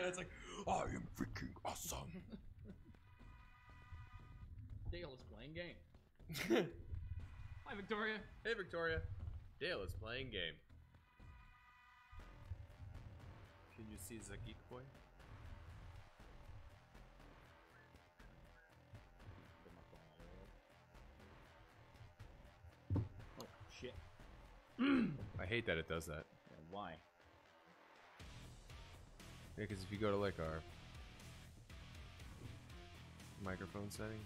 It's like, I am freaking awesome. Dale is playing game. Hi, Victoria. Hey, Victoria. Dale is playing game. Can you see the geek boy? Oh, shit. I hate that it does that. Yeah, why? Yeah, because if you go to like our microphone setting.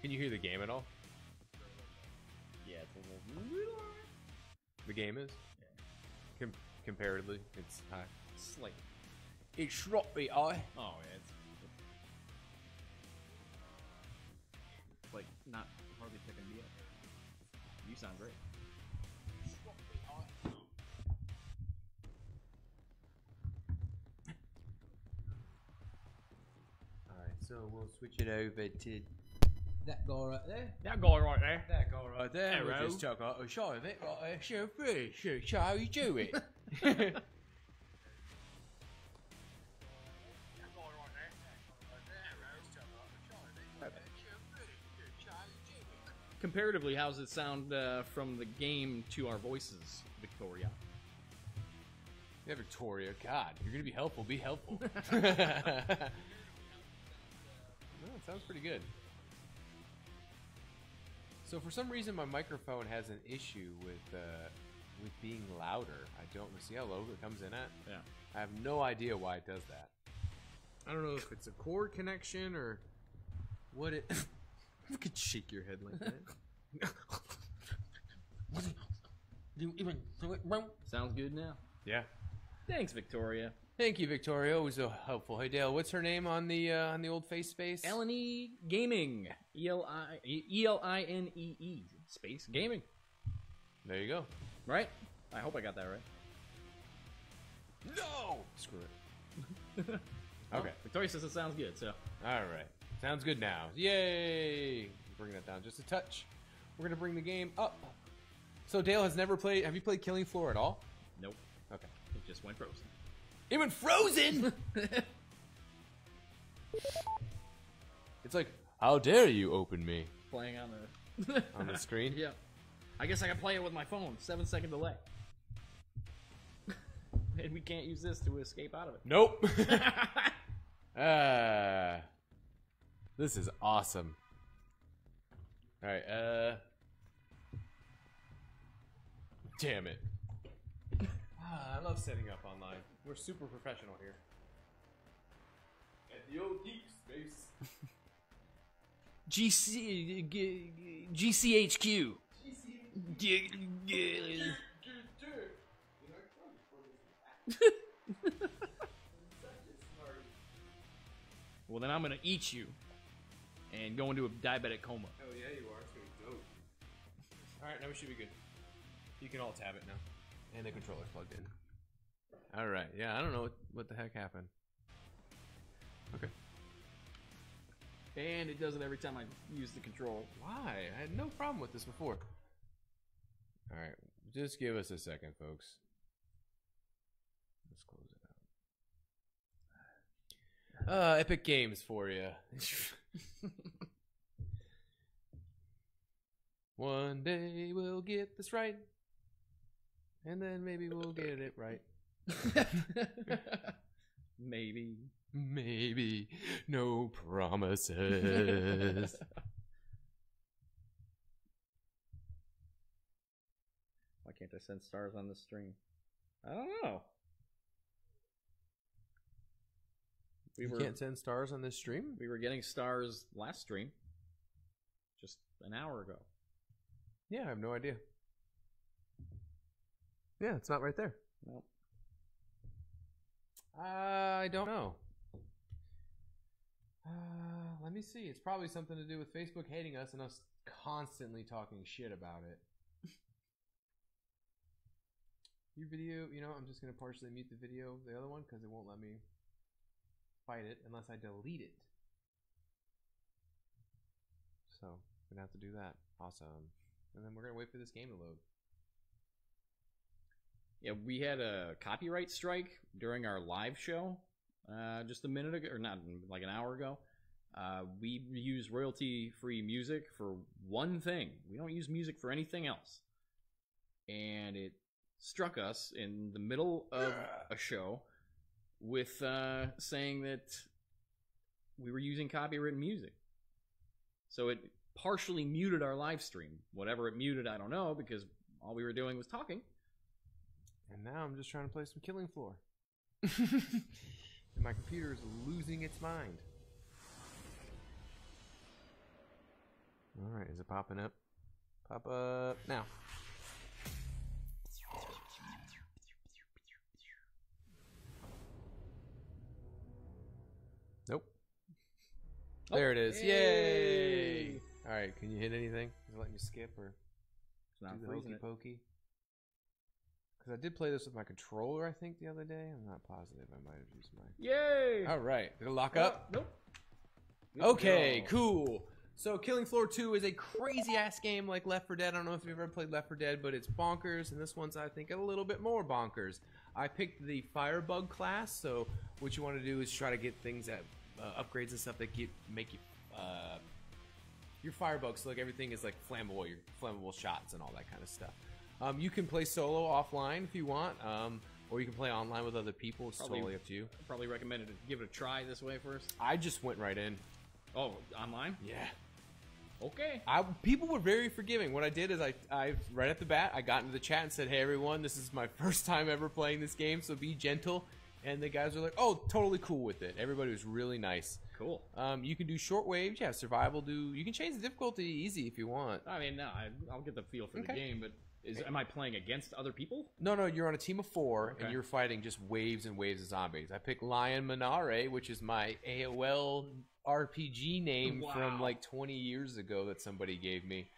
Can you hear the game at all? Yeah, it's a little. The game is? Yeah. Comparatively, it's high. Slight. It's sloppy, I. Oh, yeah, it's like not hardly picking me up. You sound great. Alright, so we'll switch it over to that guy right there. That guy right there. We'll just chuck out a shot of it right there. Show free. Show how you do it. That guy right there. Comparatively, how's it sound from the game to our voices, Victoria? Yeah, Victoria. God, you're gonna be helpful. Be helpful. No, it sounds pretty good. So for some reason, my microphone has an issue with being louder. I don't see how low it comes in at. Yeah. I have no idea why it does that. I don't know if it's a cord connection or what it. You could shake your head like that. You even sounds good now. Yeah. Thanks, Victoria. Thank you, Victoria. Always so helpful. Hey, Dale, what's her name on the old face space? Eleni Gaming. E-L-I-N-E-E space gaming. There you go. Right? I hope I got that right. No! Screw it. Okay. Well, Victoria says it sounds good, so. All right. Sounds good now. Yay! Bring that down just a touch. We're going to bring the game up. So Dale has never played. Have you played Killing Floor at all? Nope. Okay. It just went frozen. It went frozen! It's like, how dare you open me? Playing on the on the screen? Yeah. I guess I can play it with my phone. 7-second delay. And we can't use this to escape out of it. Nope. This is awesome. Alright, damn it. I love setting up online. We're super professional here. At the old geek space. GCHQ. Well, then I'm going to eat you and go into a diabetic coma. Oh, yeah, you are. It's going to be dope. Alright, now we should be good. You can all tab it now. And the controller's plugged in. All right. Yeah, I don't know what the heck happened. Okay. And it does it every time I use the control. Why? I had no problem with this before. All right. Just give us a second, folks. Let's close it out. Epic Games for you. One day we'll get this right. And then maybe we'll get it right. Maybe. Maybe. No promises. Why can't I send stars on the string? I don't know. We can't send stars on this stream? We were getting stars last stream. Just an hour ago. Yeah, I have no idea. Yeah, it's not right there. Nope. I don't know. Let me see. It's probably something to do with Facebook hating us and us constantly talking shit about it. Your video, you know, I'm just going to partially mute the video of the other one because it won't let me fight it unless I delete it. So, I'm going to have to do that. Awesome. And then we're going to wait for this game to load. Yeah, we had a copyright strike during our live show just a minute ago, or not, like an hour ago. We use royalty-free music for one thing. We don't use music for anything else. And it struck us in the middle of a show with saying that we were using copyrighted music. So it partially muted our live stream. Whatever it muted, I don't know, because all we were doing was talking. And now I'm just trying to play some Killing Floor. And my computer is losing its mind. Alright, is it popping up? Pop up now. Nope. Oh, there it is. Yay! Alright, can you hit anything? Does it let me skip or it's not do the hokey pokey? Because I did play this with my controller, I think, the other day. I'm not positive. I might have used my... Yay! Alright. Did it lock up? Nope. Good okay, cool. So Killing Floor 2 is a crazy-ass game like Left 4 Dead. I don't know if you've ever played Left 4 Dead, but it's bonkers. And this one's, I think, a little bit more bonkers. I picked the Firebug class. So what you want to do is try to get things that... upgrades and stuff that make you... your Firebug. So like, everything is like flammable. Your flammable shots and all that kind of stuff. You can play solo offline if you want, or you can play online with other people. It's totally up to you. I'd probably recommend to give it a try this way first. I just went right in. Oh, online? Yeah. Okay. People were very forgiving. What I did is I right at the bat, I got into the chat and said, hey, everyone, this is my first time ever playing this game, so be gentle. And the guys were like, oh, totally cool with it. Everybody was really nice. Cool. You can do shortwave. Yeah, survival. You can change the difficulty easy if you want. I mean, no, I'll get the feel for the game, but... am I playing against other people? No, no, you're on a team of four, and you're fighting just waves and waves of zombies. I picked Lion Minare, which is my AOL RPG name from like 20 years ago that somebody gave me,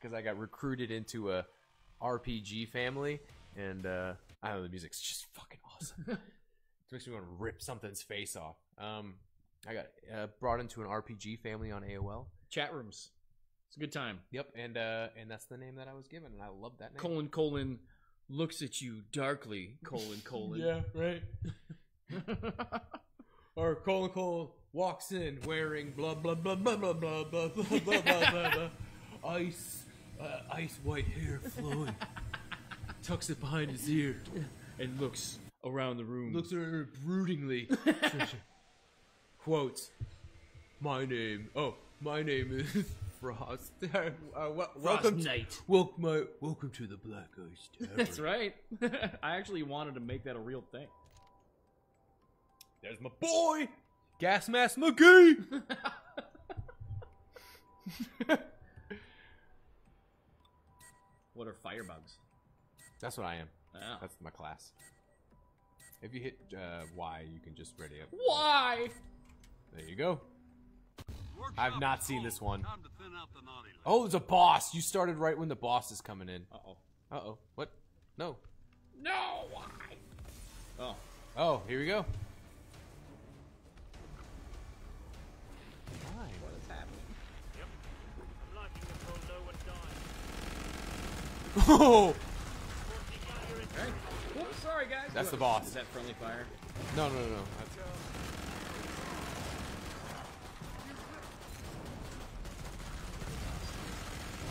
because I got recruited into a RPG family, and I don't know, the music's just fucking awesome. It makes me want to rip something's face off. I got brought into an RPG family on AOL. Chat rooms. It's a good time. Yep, and that's the name that I was given, and I love that name. Colon, colon, looks at you darkly, colon, colon. Yeah, right. Or colon, colon, walks in wearing blah, blah, blah, blah, blah, blah, blah, blah, blah, blah, blah. Ice white hair flowing. Tucks it behind his ear. And looks around the room. Looks around her broodingly. Quotes, my name is... Frost. Welcome, Knight. Welcome to the Black Ice Tower. That's right. I actually wanted to make that a real thing. There's my boy, Gas Mask McGee. What are firebugs? That's what I am. Oh. That's my class. If you hit Y, you can just ready up. Y. There you go. I've not seen this one. Oh, there's a boss. You started right when the boss is coming in. Uh-oh. Uh-oh. What? No. No! Why? Oh. Oh, here we go. Why? What is happening? Yep. I'm liking to throw low and die. Oh! Okay. Whoops, sorry, guys. That's the boss. Is that friendly fire? No, no, no, no.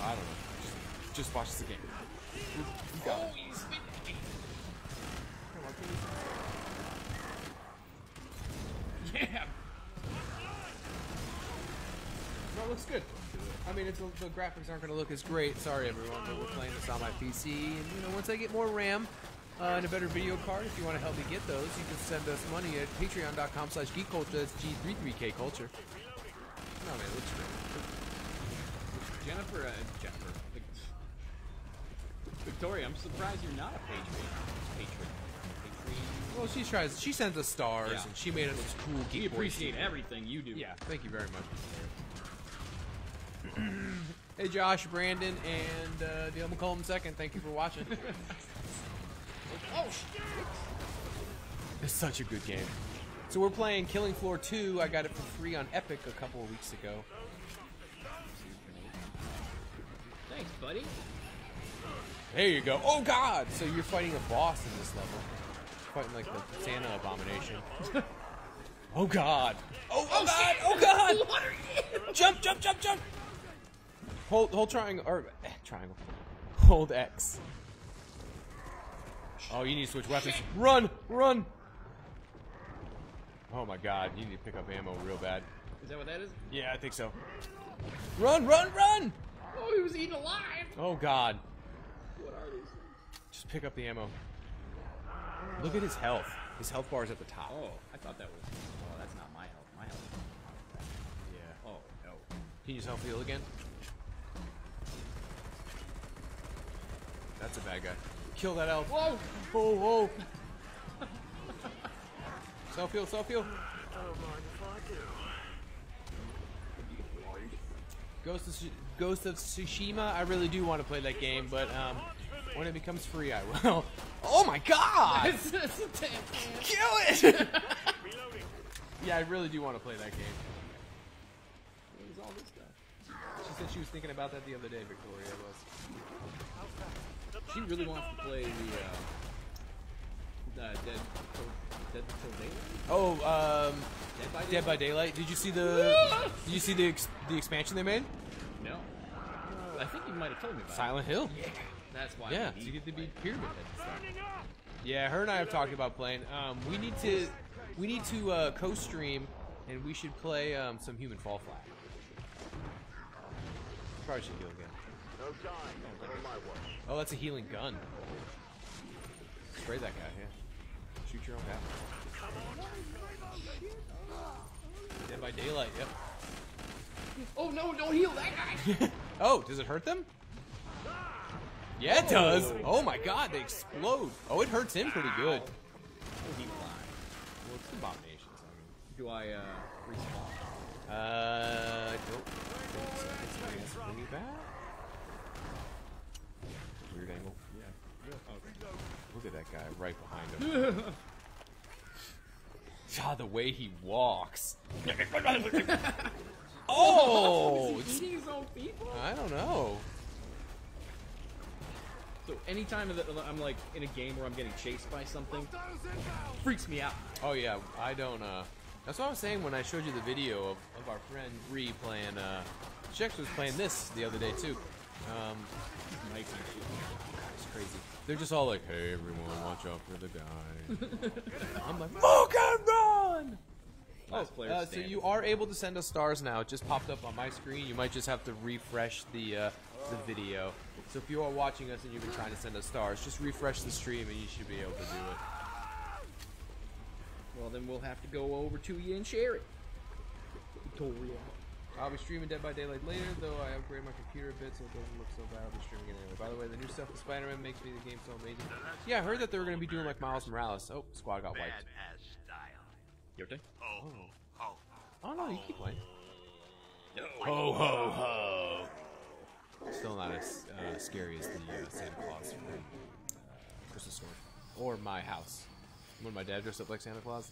I don't know. Just watch the game. You got it. Yeah. No, it looks good. I mean, it's the graphics aren't going to look as great. Sorry, everyone, but we're playing this on my PC. And you know, once I get more RAM and a better video card, if you want to help me get those, you can send us money at Patreon.com/GeekCulture. That's G33K Culture. No, man, it looks great. Jennifer, Victoria, I'm surprised you're not a patron. Well, she tries. She sends us stars, and she made it this cool. We appreciate everything you do. Yeah, thank you very much. Hey, Josh, Brandon, and Dale McCollum second. Thank you for watching. Oh shit! It's such a good game. So we're playing Killing Floor 2. I got it for free on Epic a couple of weeks ago. Thanks, buddy. There you go. Oh God! So you're fighting a boss in this level. Fighting like the Santa Abomination. Oh God! Oh, oh God! Oh God! What are you? Jump! Jump! Jump! Jump! Hold triangle or triangle. Hold X. Oh, you need to switch weapons. Run! Run! Oh my God! You need to pick up ammo real bad. Is that what that is? Yeah, I think so. Run! Run! Run! Oh, he was eaten alive! Oh God! What are these? Just pick up the ammo. Look at his health. His health bar is at the top. Oh, I thought that was. Oh, that's not my health. My health. Yeah. Oh no. Can you just help heal again? That's a bad guy. Kill that elf. Whoa! Whoa! Whoa! Self heal. Self heal. Oh my God! Ghost of Tsushima. I really do want to play that game, but when it becomes free, I will. Oh my God! That's a damn game. Kill it! Yeah, I really do want to play that game. What is all this stuff? She said she was thinking about that the other day, Victoria was. She really wants to play the Dead by Daylight. Oh, Dead by Daylight. Did you see the Did you see the expansion they made? No. I think you might have told me about Silent Hill. Yeah. That's why. Yeah, you get to be pyramid head. Yeah, her and I have talked about playing. We need to co-stream, and we should play some Human Fall Flat. Probably should heal again. No time. Oh, that's a healing gun. Spray that guy. Yeah. Shoot your own guy. Dead by Daylight. Yep. Oh no! Don't heal that guy. Oh, does it hurt them? Yeah, it does. Oh my God, they explode. Oh, it hurts him pretty good. Well, it's abominations. I mean, do I respawn? Nope. Bring it back. Weird angle. Yeah. Okay. Look at that guy right behind him. God, the way he walks. Oh! Is he eating his own people? I don't know. So anytime that I'm like in a game where I'm getting chased by something, freaks me out. Oh yeah, I don't. That's what I was saying when I showed you the video of our friend Bree playing. Shex was playing this the other day too. Mike's it's crazy. They're just all like, "Hey everyone, watch out for the guy." I'm like, "Fucking run!" So you are able to send us stars now. It just popped up on my screen. You might just have to refresh the video. So if you are watching us and you've been trying to send us stars, just refresh the stream and you should be able to do it. Well, then we'll have to go over to you and share it. Victoria. I'll be streaming Dead by Daylight later, though I upgrade my computer a bit so it doesn't look so bad. I'll be streaming it anyway. By the way, the new stuff with Spider-Man makes me the game so amazing. Yeah, I heard that they were going to be doing like Miles Morales. Oh, squad got wiped. Your turn? Oh. Oh. Oh no, you keep playing. No. Ho ho ho. Still not as scary as the Santa Claus from Christmas Story. Or my house. When my dad dressed up like Santa Claus,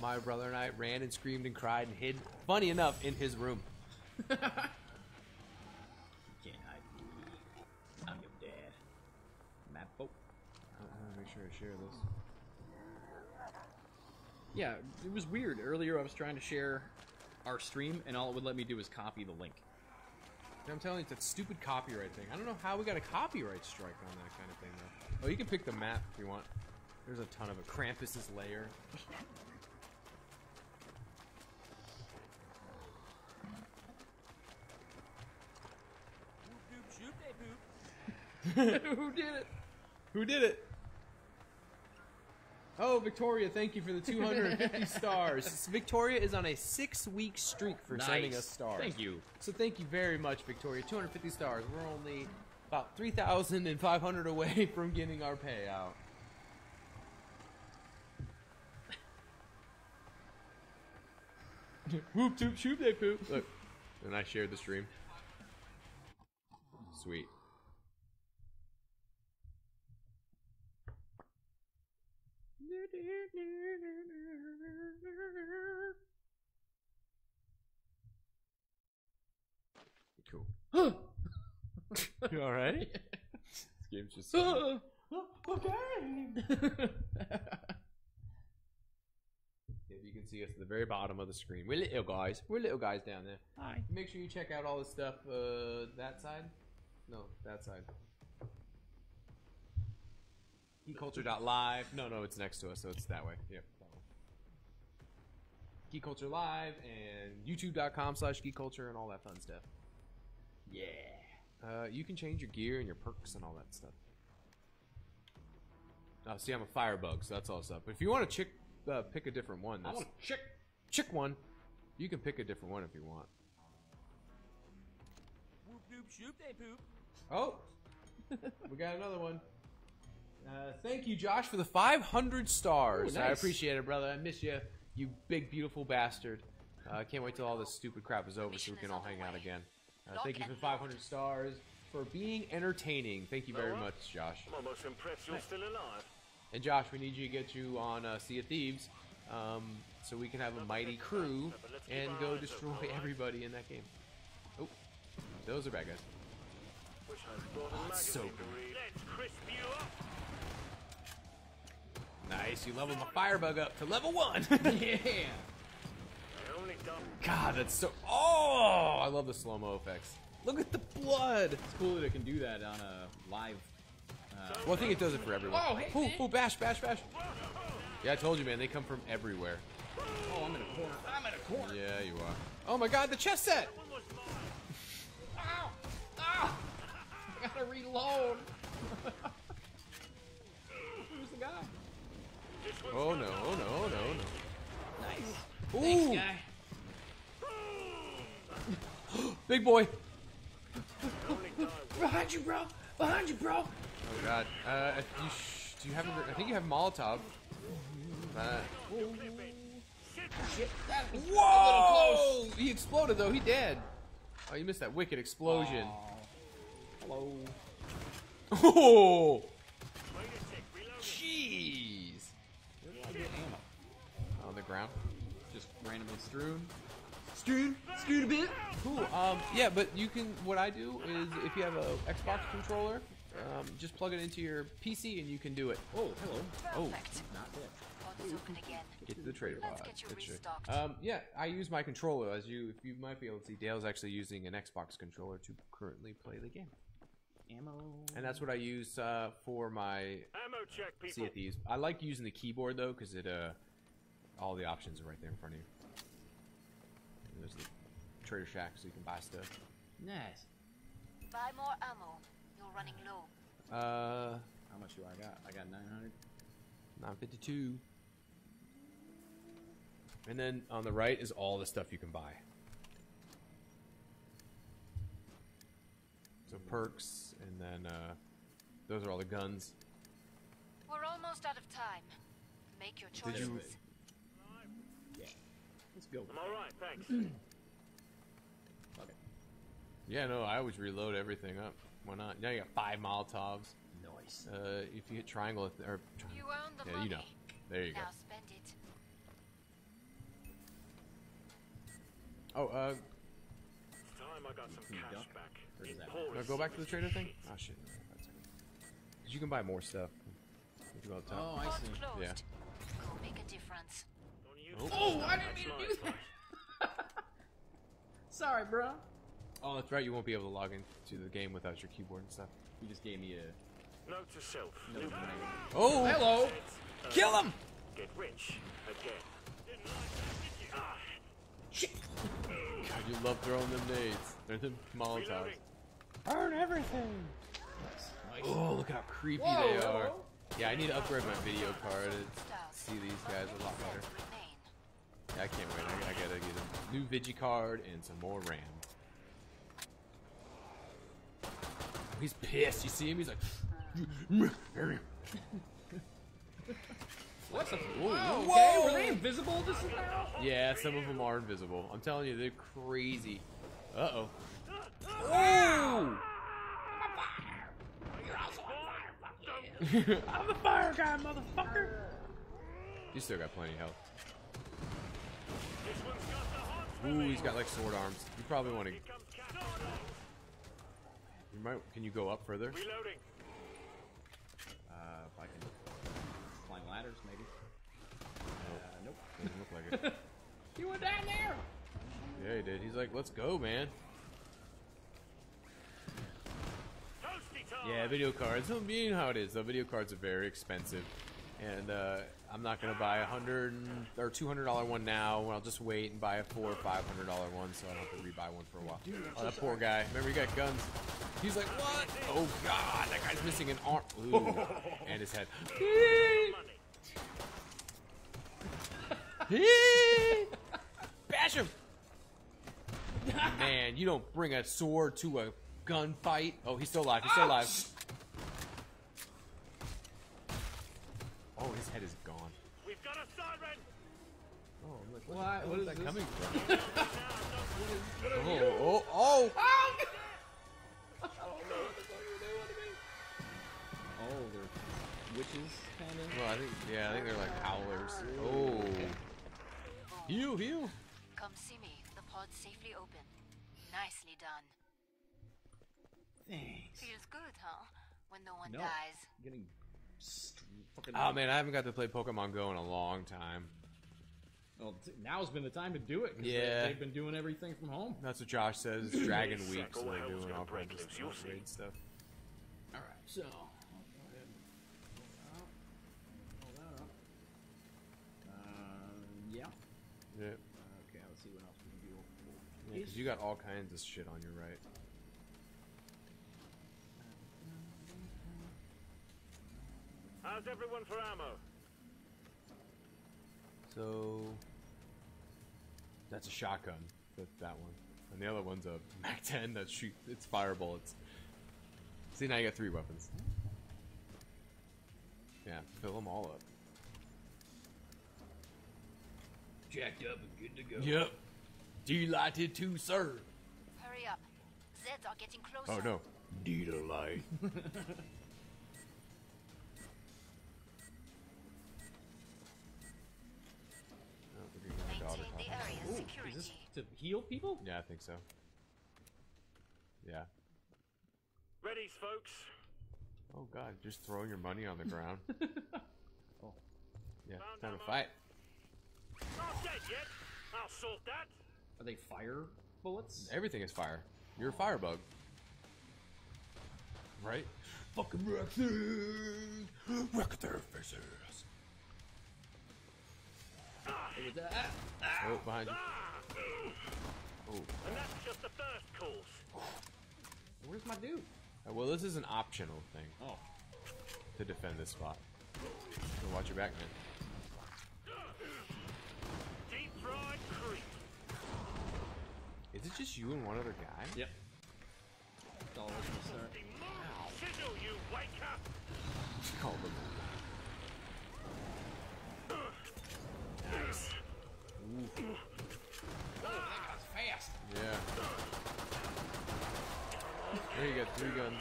my brother and I ran and screamed and cried and hid, funny enough, in his room. You can't hide me. I'm your dad. Map boat. I want to make sure I share this. Yeah, it was weird. Earlier I was trying to share our stream, and all it would let me do is copy the link. I'm telling you, it's that stupid copyright thing. I don't know how we got a copyright strike on that kind of thing, though. Oh, you can pick the map if you want. There's a ton of it. Krampus's lair. Who did it? Who did it? Oh, Victoria, thank you for the 250 stars. Victoria is on a 6-week streak for sending us stars. Thank you. So thank you very much, Victoria. 250 stars. We're only about 3,500 away from getting our payout. Whoop, toop, shoop, they poop. Look, and I shared the stream. Sweet. Cool. You all right? game's just okay. If you can see us at the very bottom of the screen, we're little guys. We're little guys down there. Hi. Make sure you check out all the stuff. That side? No, that side. Geekculture.live. No, it's next to us, so it's that way. Yep. Geekculture.live and YouTube.com/Geekculture and all that fun stuff. Yeah. You can change your gear and your perks and all that stuff. Oh, see, I'm a Firebug, so that's all stuff. But if you want to pick a different one. I want to chick one. You can pick a different one if you want. Whoop, doop, shoop, they poop. Oh, we got another one. Thank you, Josh, for the 500 stars. Ooh, nice. I appreciate it, brother. I miss you, you big, beautiful bastard. I can't wait till all this stupid crap is over so we can all hang out again. Thank you for 500 stars for being entertaining. Thank you very much, Josh. I'm almost impressed you're still alive. And Josh, we need you to get you on Sea of Thieves so we can have a mighty crew and go destroy everybody in that game. Oh, those are bad guys. Oh, it's so good. Nice, you leveled my Firebug up to level 1. Yeah. God, that's so... Oh, I love the slow-mo effects. Look at the blood. It's cool that it can do that on a live... well, I think it does it for everyone. Oh, hey, oh, bash, bash, bash. Yeah, I told you, man. They come from everywhere. Oh, I'm in a corner. I'm in a corner. Yeah, you are. Oh, my God, the chess set. Ow. Ow. I gotta reload. Who's the guy? Oh, no, oh, no, oh, no, no. Nice. Ooh. Thanks, guy. Big boy! Behind you, bro! Behind you, bro! Oh God! Do you have? I think you have Molotov. Shit! That was whoa! A little close. He exploded though. He dead. Oh, you missed that wicked explosion. Aww. Hello. Oh! Jeez! Where did I get ammo? On the ground. Just randomly strewn. Screwed a bit. Cool. Yeah, but you can. What I do is, if you have a Xbox controller, just plug it into your PC and you can do it. Oh, hello. Oh, not it. Get to the trader pod. Yeah, I use my controller. As you might be able to see, Dale's actually using an Xbox controller to currently play the game. Ammo. And that's what I use for my ammo check, people. Sea of Thieves. I like using the keyboard though, because it all the options are right there in front of you. There's the trader shack so you can buy stuff. Nice. Buy more ammo. You're running low. How much do I got? I got 900. 952. And then on the right is all the stuff you can buy. So perks, and then those are all the guns. We're almost out of time. Make your choices. Yeah. Let's go. I'm alright, thanks. Okay. Yeah, no, I always reload everything up. Why not? Now you got 5 Molotovs. Nice. If you hit triangle, or you own the money. You know. There you now go. Spend it. Oh, it's time I got some cash back. No, go back to the trader thing? Oh, shit. That's good. Because you can buy more stuff. You go up top. Oh, I see. Yeah. Go make a difference. Oh, I didn't mean to do that! Sorry, bro. Oh, that's right. You won't be able to log into the game without your keyboard and stuff. You just gave me a... Note to self. No. Oh, hello! Kill him! Get rich again. Didn't like that, did you? Ah. Shit! God, you love throwing them nades. They're the Molotovs. Burn everything! Nice. Oh, look how creepy they are. Yeah, I need to upgrade my video card to see these guys a lot better. I can't wait. I gotta get a new Vigi card and some more RAM. He's pissed. You see him? He's like... What's a... Whoa! Okay, were they invisible just now? Yeah, some of them are invisible. I'm telling you, they're crazy. Uh-oh. Oh! You're also on fire, motherfucker. I'm the fire guy, motherfucker! You still got plenty of health. Ooh, he's got like sword arms. You probably want to. You might. Can you go up further? Reloading. I can climb ladders, maybe. Nope. Doesn't look like it. You went down there! Yeah, he did. He's like, let's go, man. Yeah, video cards. You know how it is, though. Video cards are very expensive. And I'm not going to buy a $100 or $200 one now. I'll just wait and buy a $400 or $500 one so I don't have to rebuy one for a while. Oh, that poor guy. Remember, he got guns. He's like, what? Oh, God. That guy's missing an arm. Ooh. And his head. Bash him. Man, you don't bring a sword to a gunfight. Oh, he's still alive. He's still alive. Oh, his head is gone. We've got a siren. Oh, I'm like, what is that this? Coming from? Oh, oh, oh! I don't know what the fuck they want to be. Oh, they're witches, kind of. Well, I think, yeah, I think they're like howlers. Oh, heal, heal. Come see me. The pod's safely open. Nicely done. Thanks. Feels good, huh? When no one dies. Getting. Oh man, I haven't got to play Pokemon Go in a long time. Well, now's been the time to do it. Yeah, they've been doing everything from home. That's what Josh says. Dragon Week, so they're doing all kinds of stuff. All right, so I'll go ahead and pull that up. Yeah. Yeah. Okay, let's see what else we can do. Yeah, because you got all kinds of shit on your right. How's everyone for ammo? So that's a shotgun, that one, and the other one's a MAC-10 that shoots. It's fire bullets. See, now you got three weapons. Yeah, fill them all up. Jacked up and good to go. Yep. Delighted to serve. Hurry up, Zeds are getting closer. Oh no, delight. The area's security. Is this to heal people? Yeah, I think so. Yeah. Ready, folks. Oh God, just throwing your money on the ground. Oh. Yeah, time to fight. Not dead yet. I'll sort that. Are they fire bullets? Everything is fire. You're a firebug. Right? Fucking wreck things! Wreck their faces! Oh, behind you. Oh. And that's just the first course. Where's my dude? Well, this is an optional thing. Oh. To defend this spot. So watch your back, man. Deep fried creep. Is it just you and one other guy? Yep. Sizzle, you wake up. Call them. Nice. Ooh. Oh, that guy's fast. Yeah. There you got three guns.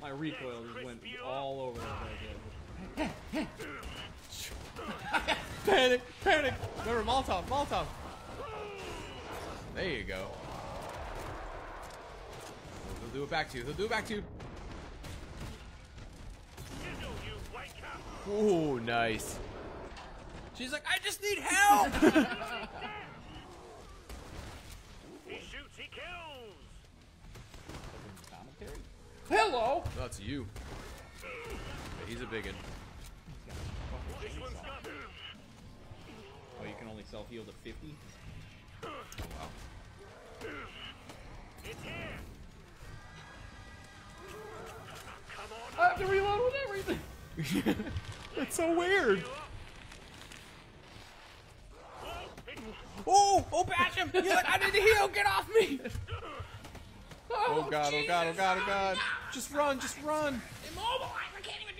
My recoil just went all over the place. Panic! Panic! Remember, Molotov! Molotov! There you go. He'll do it back to you. He'll do it back to you. Ooh, nice. She's like, I just need help! He shoots, he kills! Hello! That's you. Yeah, he's a biggin. Oh, you can only self heal to 50? Oh, wow. It's here! Come on! I have to reload with everything! That's so weird! Oh! Oh, bash him! He's like, I need to heal! Get off me! Oh, God, Jesus. Oh, God, oh, God, oh, God. No. Just run, just run! Immobilize! I can't even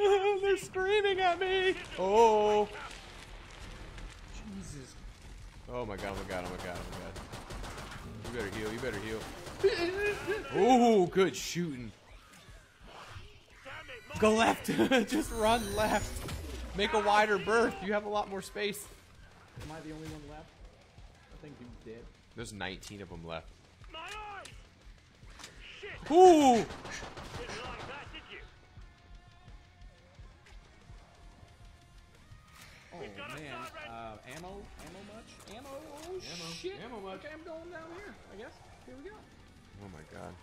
do that! They're screaming at me! Oh! Jesus. Oh, my God, oh, my God, oh, my God, oh, my God. You better heal, you better heal. Oh, good shooting. Go left! Just run left! Make a wider berth. You have a lot more space. Am I the only one left? I think you did. There's 19 of them left. My eyes! Shit. Ooh! Okay, I'm going down here, I guess. Here we go. Oh my god.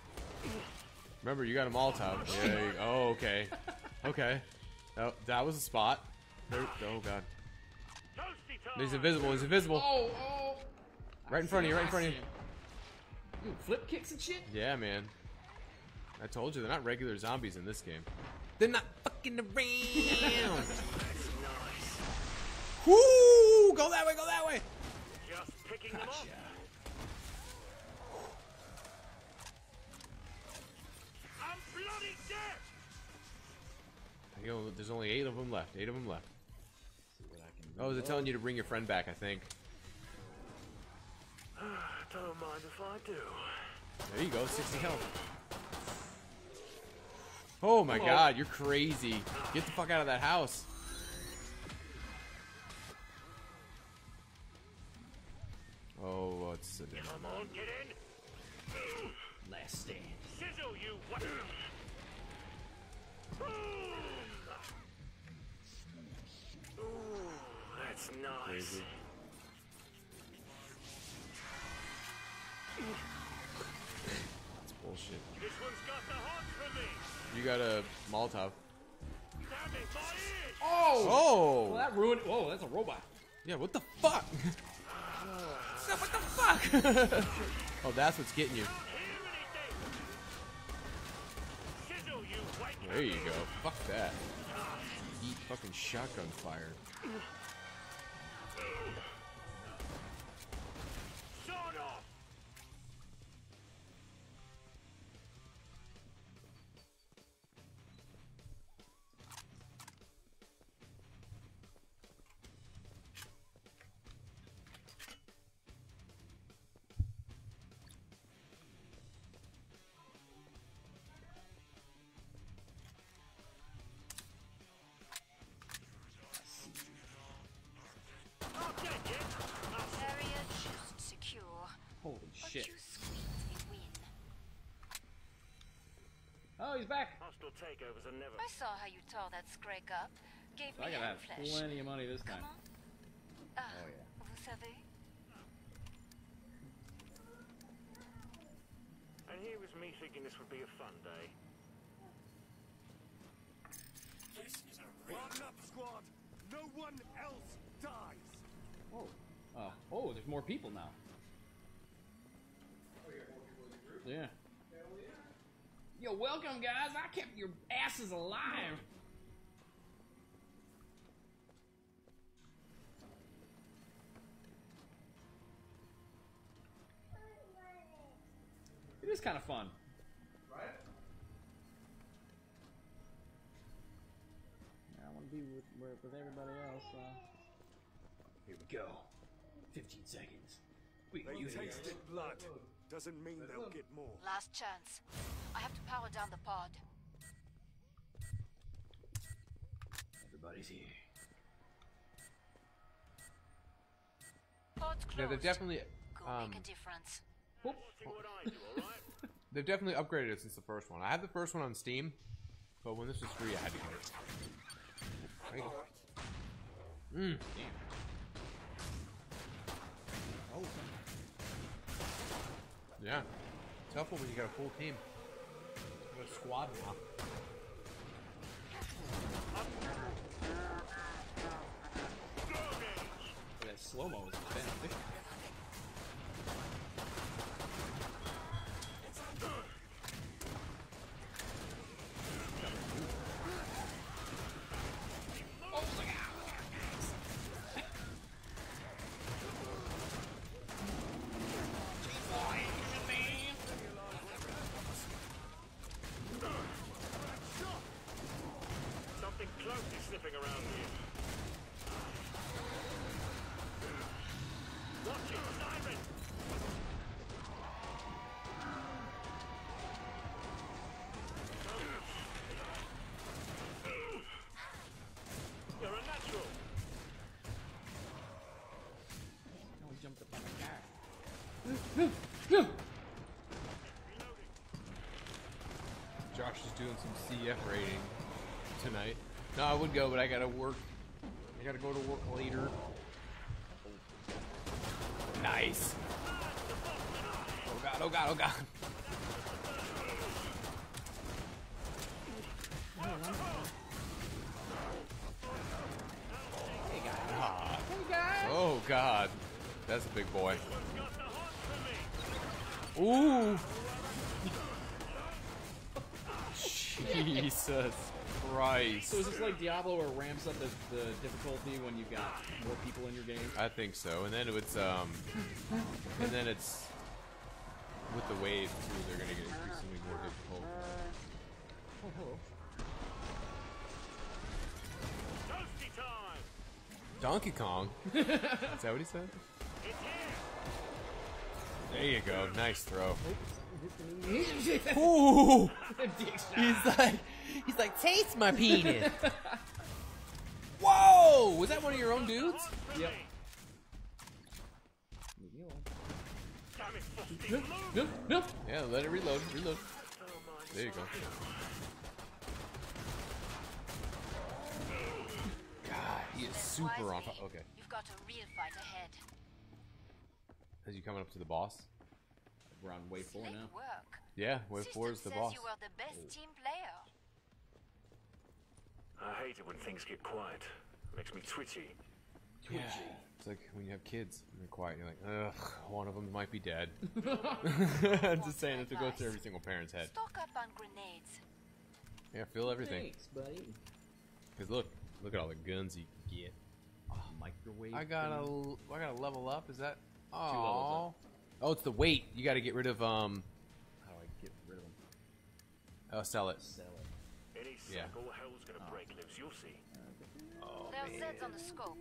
Remember, you got them all top. Yeah, oh, okay. Okay. Oh, that was a spot. There, oh god. He's invisible. He's invisible. Oh, oh. Right in front of you. Right in front of you. Dude, flip kicks and shit? Yeah, man. I told you, they're not regular zombies in this game. They're not fucking around. Nice. Woo! Go that way, go that way! Just picking them up. I'm bloody dead! You know, there's only 8 of them left. 8 of them left. Oh, they're telling you to bring your friend back, I think. Don't mind if I do. There you go, 60 health. Oh my god, you're crazy. Get the fuck out of that house. Oh, what's the deal? Come on, get in. Last stand. Sizzle, you what? Ooh, that's nice. Crazy. That's bullshit. This one's got the heart for me. You got a Molotov. Oh! Oh! Well, that ruined. Whoa, that's a robot. Yeah, what the fuck? So, what the fuck? Oh, that's what's getting you. There you go. Fuck that. Eat fucking shotgun fire. Oh, he's back. Takeovers are never. I saw how you tore that scrake up. Gave me a flash. Plenty of money this time. Oh yeah. Vous savez? And here was me thinking this would be a fun day. This is a run-up squad. No one else dies. Whoa. Oh, there's more people now. Yeah. Yo, welcome, guys. I kept your asses alive. It is kind of fun. Right? Yeah, I want to be with everybody else. Here we go. 15 seconds. We tasted blood. Doesn't mean they'll get more. Last chance. I have to power down the pod. Everybody's here. Pod's closed. Yeah, they've definitely go make a difference. They've definitely upgraded it since the first one. I had the first one on Steam, but when this was free, I had to get it. Mmm. Oh. Yeah, tough one when you got a full team. Got a squad now. That slow mo is fantastic. Doing some CF rating tonight. No, I would go, but I gotta work. I gotta go to work later. Nice. god, oh god, oh god. Hey guys. Hey guys. Oh god. That's a big boy. Ooh. Jesus Christ. So is this like Diablo where it ramps up the difficulty when you've got more people in your game? I think so. And then it's with the wave too, they're gonna get increasingly more difficult. Oh, hello. Donkey Kong! Donkey Kong? Is that what he said? There you go, nice throw. Ooh! He's like, taste my penis! Whoa! Was that one of your own dudes? Yep. No, no, no. Yeah, let it reload, reload. There you go. God, he is super on top. Okay. You've got a real fight ahead. Is you coming up to the boss? We're on wave 4 now. Yeah, wave 4 is the boss. You are the best team player. I hate it when things get quiet. It makes me twitchy. Twitchy. Yeah. It's like when you have kids and they're quiet, you're like, ugh, one of them might be dead. I'm just saying that to go through every single parent's head. Stock up on grenades. Yeah, feel everything. Thanks, buddy. Cause look at all the guns you can get. Oh, microwave. I gotta level up. Is that? Oh. Oh, it's the weight. You gotta get rid of how do I get rid of them? Oh, sell it. Sell it. Any cycle hell's gonna break lives, you'll see. Oh, man. On the scope.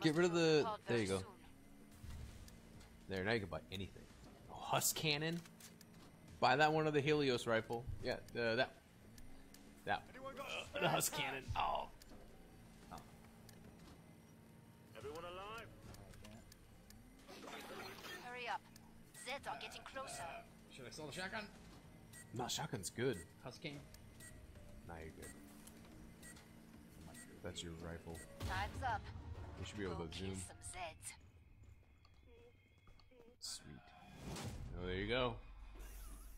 Get rid of the there you go. Soon. There, now you can buy anything. Oh, husk cannon. Buy that one of the Helios rifle. Yeah, the husk cannon. Oh. Everyone alive? Zeds are getting closer. Should I sell the shotgun? No, shotgun's good. Husking. Nah, you're good. That's your rifle. Time's up. You should be able to zoom. Sweet. Oh, there you go.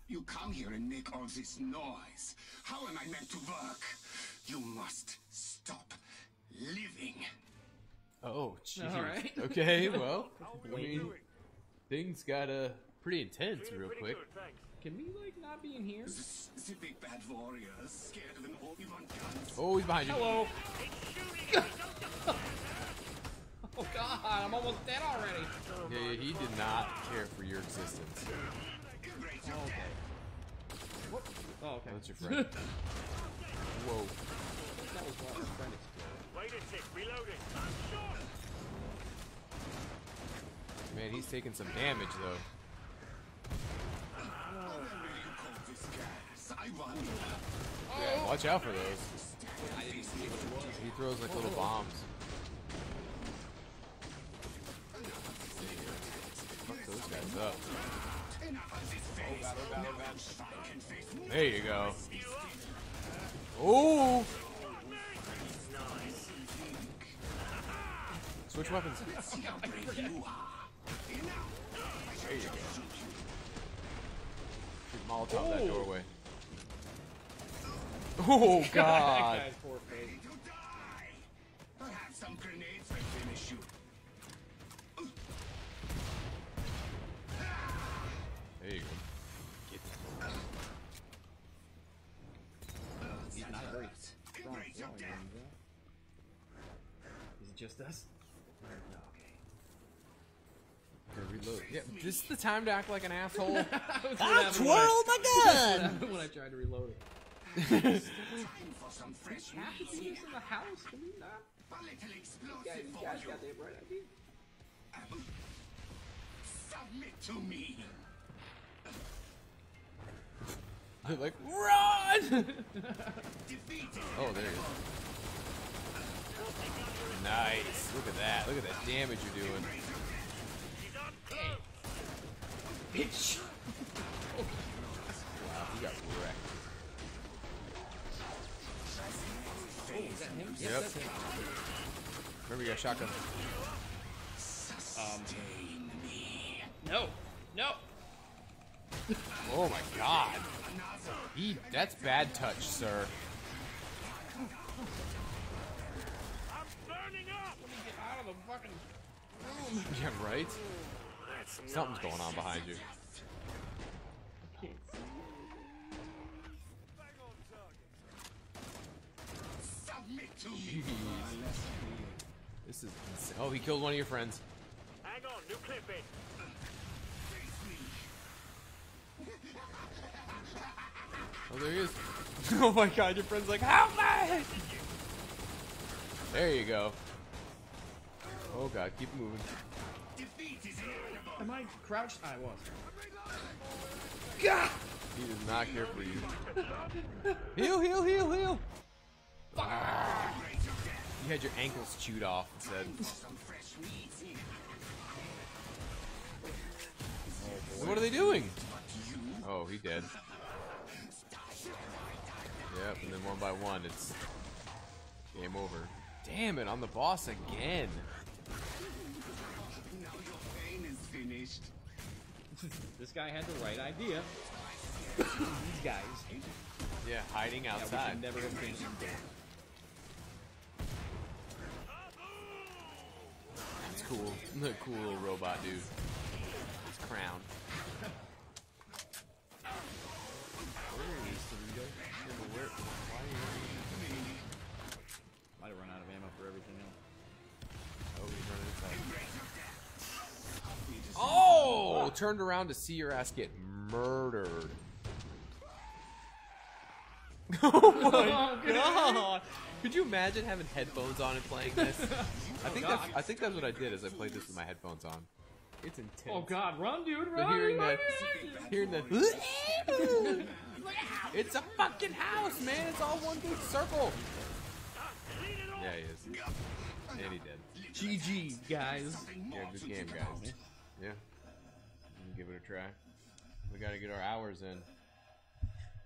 You come here and make all this noise. How am I meant to work? You must stop living. Oh, jeez. All right. Okay, well. I mean, things got pretty intense real quick. Can we like not be in here? Specific bad warriors scared of them all even guns. Oh, he's behind you. Hello. Oh god, I'm almost dead already. Yeah, he did not care for your existence. Oh, okay. Oh, okay. That's your friend. Whoa. That was my friend exploded. Wait a sec, reloading. Man, he's taking some damage though. Yeah, watch out for those. He throws like little bombs. Fuck those guys up. There you go. Oh! Switch weapons. There you go. Shoot Molotov that doorway. Oh god! That guy's poor face. I have some grenades to finish you. There you go. He's not very strong. Is it just us? Reload. Yeah, this is the time to act like an asshole. I twirled my gun when I tried to reload it. Time for some fresh meat in the house. Can we not? You guys got the right idea. Submit to me. They're like, run! Oh, there it is. Nice. Look at that. Look at that damage you're doing. Hey. Bitch! Oh. Wow, he got wrecked. Oh, is that him? Yep. Yes, that's him. Remember, you got shotgun. No! No! Oh my god. He, that's bad touch, sir. I'm burning up! Let me get out of the fucking room. Yeah, right? Something's going on behind you. Jeez. This is insane. Oh, he killed one of your friends. Hang on, new clip in. Oh, there he is. Oh my god, your friend's like, help me! There you go. Oh god, keep moving. Am I crouched? I was. God! He does not care for you. Heal, heal, heal, heal! Ah. You had your ankles chewed off instead. Oh, what are they doing? Oh, he dead. Yep, and then one by one, it's game over. Damn it, I'm the boss again. Now your pain is finished. This guy had the right idea. These guys. Yeah, hiding outside. Yeah, we should never have finished him down. That's cool. The cool little robot dude. His crown. Might have run out of ammo for everything else. Oh, he's running inside. Oh! Turned around to see your ass get murdered. Oh my god! Could you imagine having headphones on and playing this? I think that's what I did, is I played this with my headphones on. It's intense. Oh god, run, dude, run! But hearing that, it's a fucking house, man. It's all one big circle. Yeah, he is. And he did. GG, guys. Yeah, good game, guys. Yeah. Give it a try. We gotta get our hours in.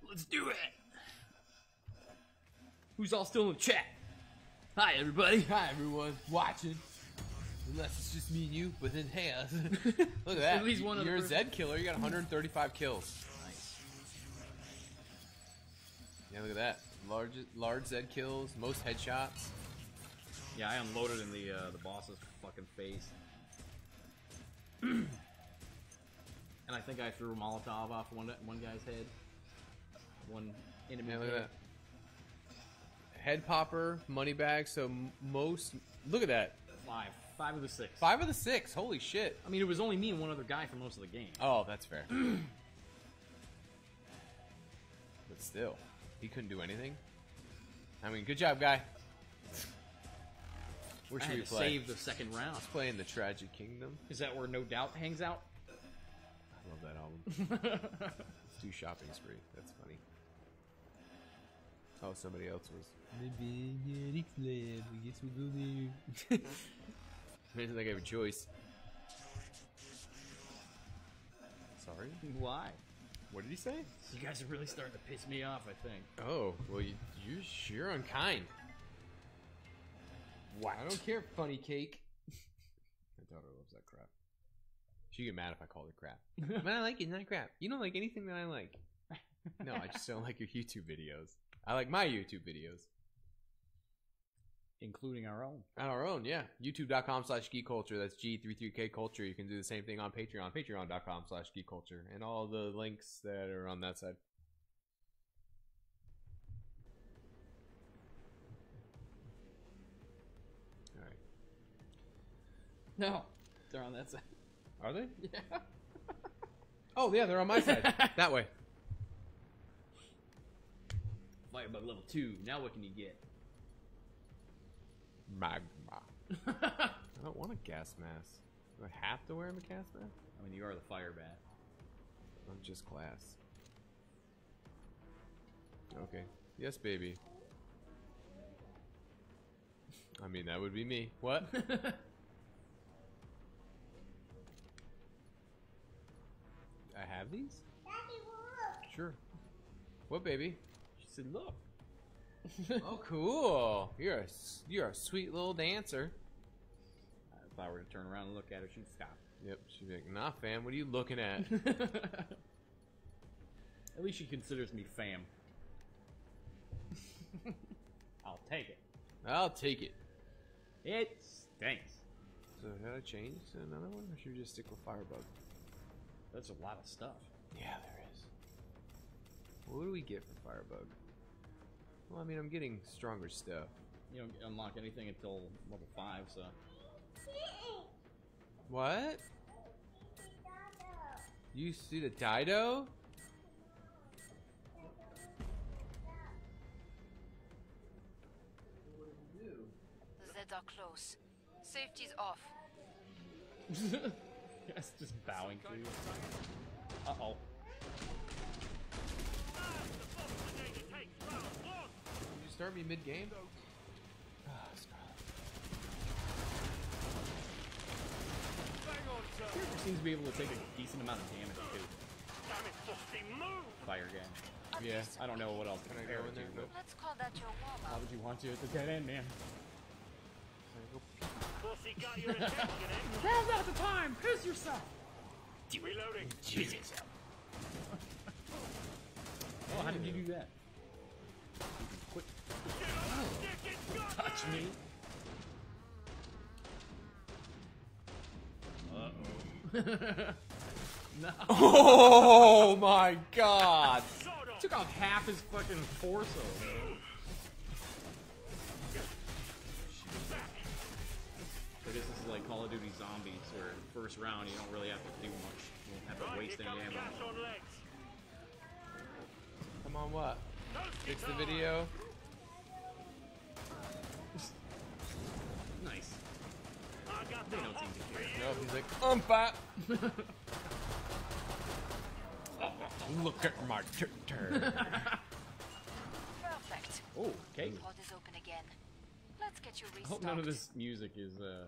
Let's do it. Who's all still in the chat? Hi, everybody. Hi, everyone watching. Unless it's just me and you, but then hey, look at that. At least one You're a Zed killer. You got 135 kills. Nice. Yeah, look at that. Large Zed kills, most headshots. Yeah, I unloaded in the boss's fucking face. And I think I threw a Molotov off one guy's head. One enemy. Yeah, look at that. Head popper, money bag. So most, look at that. Five of the six. Five of the six. Holy shit! I mean, it was only me and one other guy for most of the game. Oh, that's fair. But still, he couldn't do anything. I mean, good job, guy. Where should we play? Save the second round. Let's play in the Tragic Kingdom. Is that where No Doubt hangs out? I love that album. Let's do Shopping Spree. That's funny. Oh, somebody else was. Maybe Eric's lab. I guess we go there. Imagine like I have a choice. Sorry? Why? What did he say? You guys are really starting to piss me off, I think. Oh, well, you're sure unkind. Wow. I don't care, funny cake. My daughter loves that crap. She'd get mad if I called it crap. But I like it, not crap. You don't like anything that I like. No, I just don't like your YouTube videos. I like my YouTube videos. Including our own. Our own, yeah. YouTube.com/geekculture. That's G33K culture. You can do the same thing on Patreon. Patreon.com/geekculture. And all the links that are on that side. All right. No. They're on that side. Are they? Yeah. Oh, yeah. They're on my side. That way. Firebug level 2. Now what can you get? Magma. I don't want a gas mask. Do I have to wear a gas mask? I mean, you are the fire bat. I'm just class. Okay. Yes, baby. I mean, that would be me. What? I have these? Daddy, look. Sure. What, baby? Look. Oh, cool. You're a sweet little dancer. If I were to turn around and look at her, she'd stop. Yep, she'd be like, nah, fam, what are you looking at? At least she considers me fam. I'll take it. I'll take it. It stinks. So should I change to another one, or should we just stick with Firebug? That's a lot of stuff. Yeah, there is. What do we get for Firebug? Well, I mean, I'm getting stronger stuff. You don't unlock anything until level 5, so... What? You see the Dido? The Zeds are close. Safety's off. That's just bowing to you. Uh-oh. Did you start me mid-game? Ah, Scarlet. Character seems to be able to take a decent amount of damage, too. Fire gun. Yeah, I don't know what else to compare with you, but... Let's call that your warm-up. How would you want to at the dead end, man? Now's not the time! Piss yourself! Do reloading. Piss yourself. Oh, how did you do that? Quick. Oh. Touch me! Uh-oh. No. Oh my god! Took off half his fucking torso. I guess this is like Call of Duty Zombies, where in the first round you don't really have to do much. You don't have to waste any ammo. Come on, what? Fix the video. Nice. They don't seem to care. No, he's like, umpa. Look at my turn. Perfect. Oh, okay. The pod is open again. Let's get you restocked. I hope none of this music is a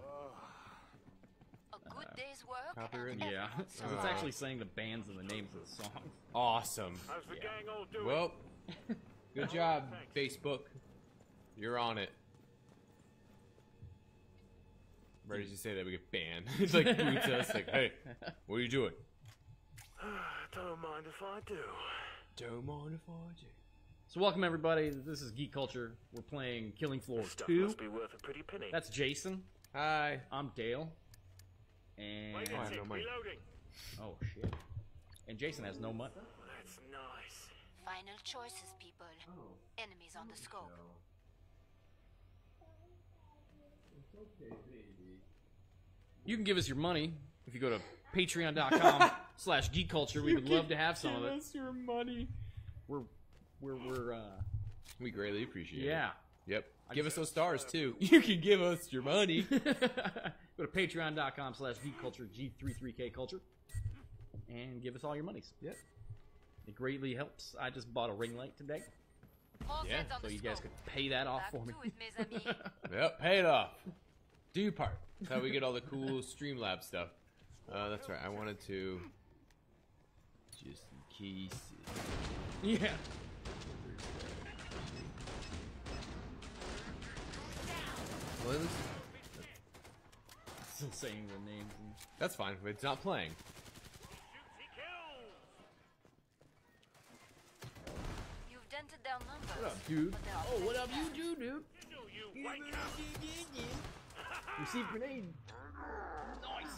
good day's work. Copyright. Yeah, because it's actually saying the bands and the names of the songs. Awesome. How's the gang all doing? Well, good job, Facebook. You're on it. Right as you say that, we get banned. It's like boots us. Like, hey, what are you doing? Don't mind if I do. Don't mind if I do. So welcome everybody, this is Geek Culture. We're playing Killing Floor 2. Must be worth a pretty penny. That's Jason. Hi. I'm Dale. And I have no money. Oh shit. And Jason has no money. That's nice. Final choices, people. Oh. Enemies on the scope. It's okay, baby. You can give us your money if you go to patreon.com/geekculture. We would love to have some of it. Give us your money. We greatly appreciate it. Yeah. Yep. Give us those stars, too. You can give us your money. Go to patreon.com/geekculture, G33K culture, and give us all your monies. Yep. It greatly helps. I just bought a ring light today. Yeah, so you guys could pay that off for me. Yep, pay it off. Do your part. That's how we get all the cool Streamlabs stuff. That's right. I wanted to... Just in case. Yeah. Well, it was... Still saying the names. And... That's fine. It's not playing. You've dented down numbers. What up, dude? Oh, what up, you do, dude? Receive grenade. Nice.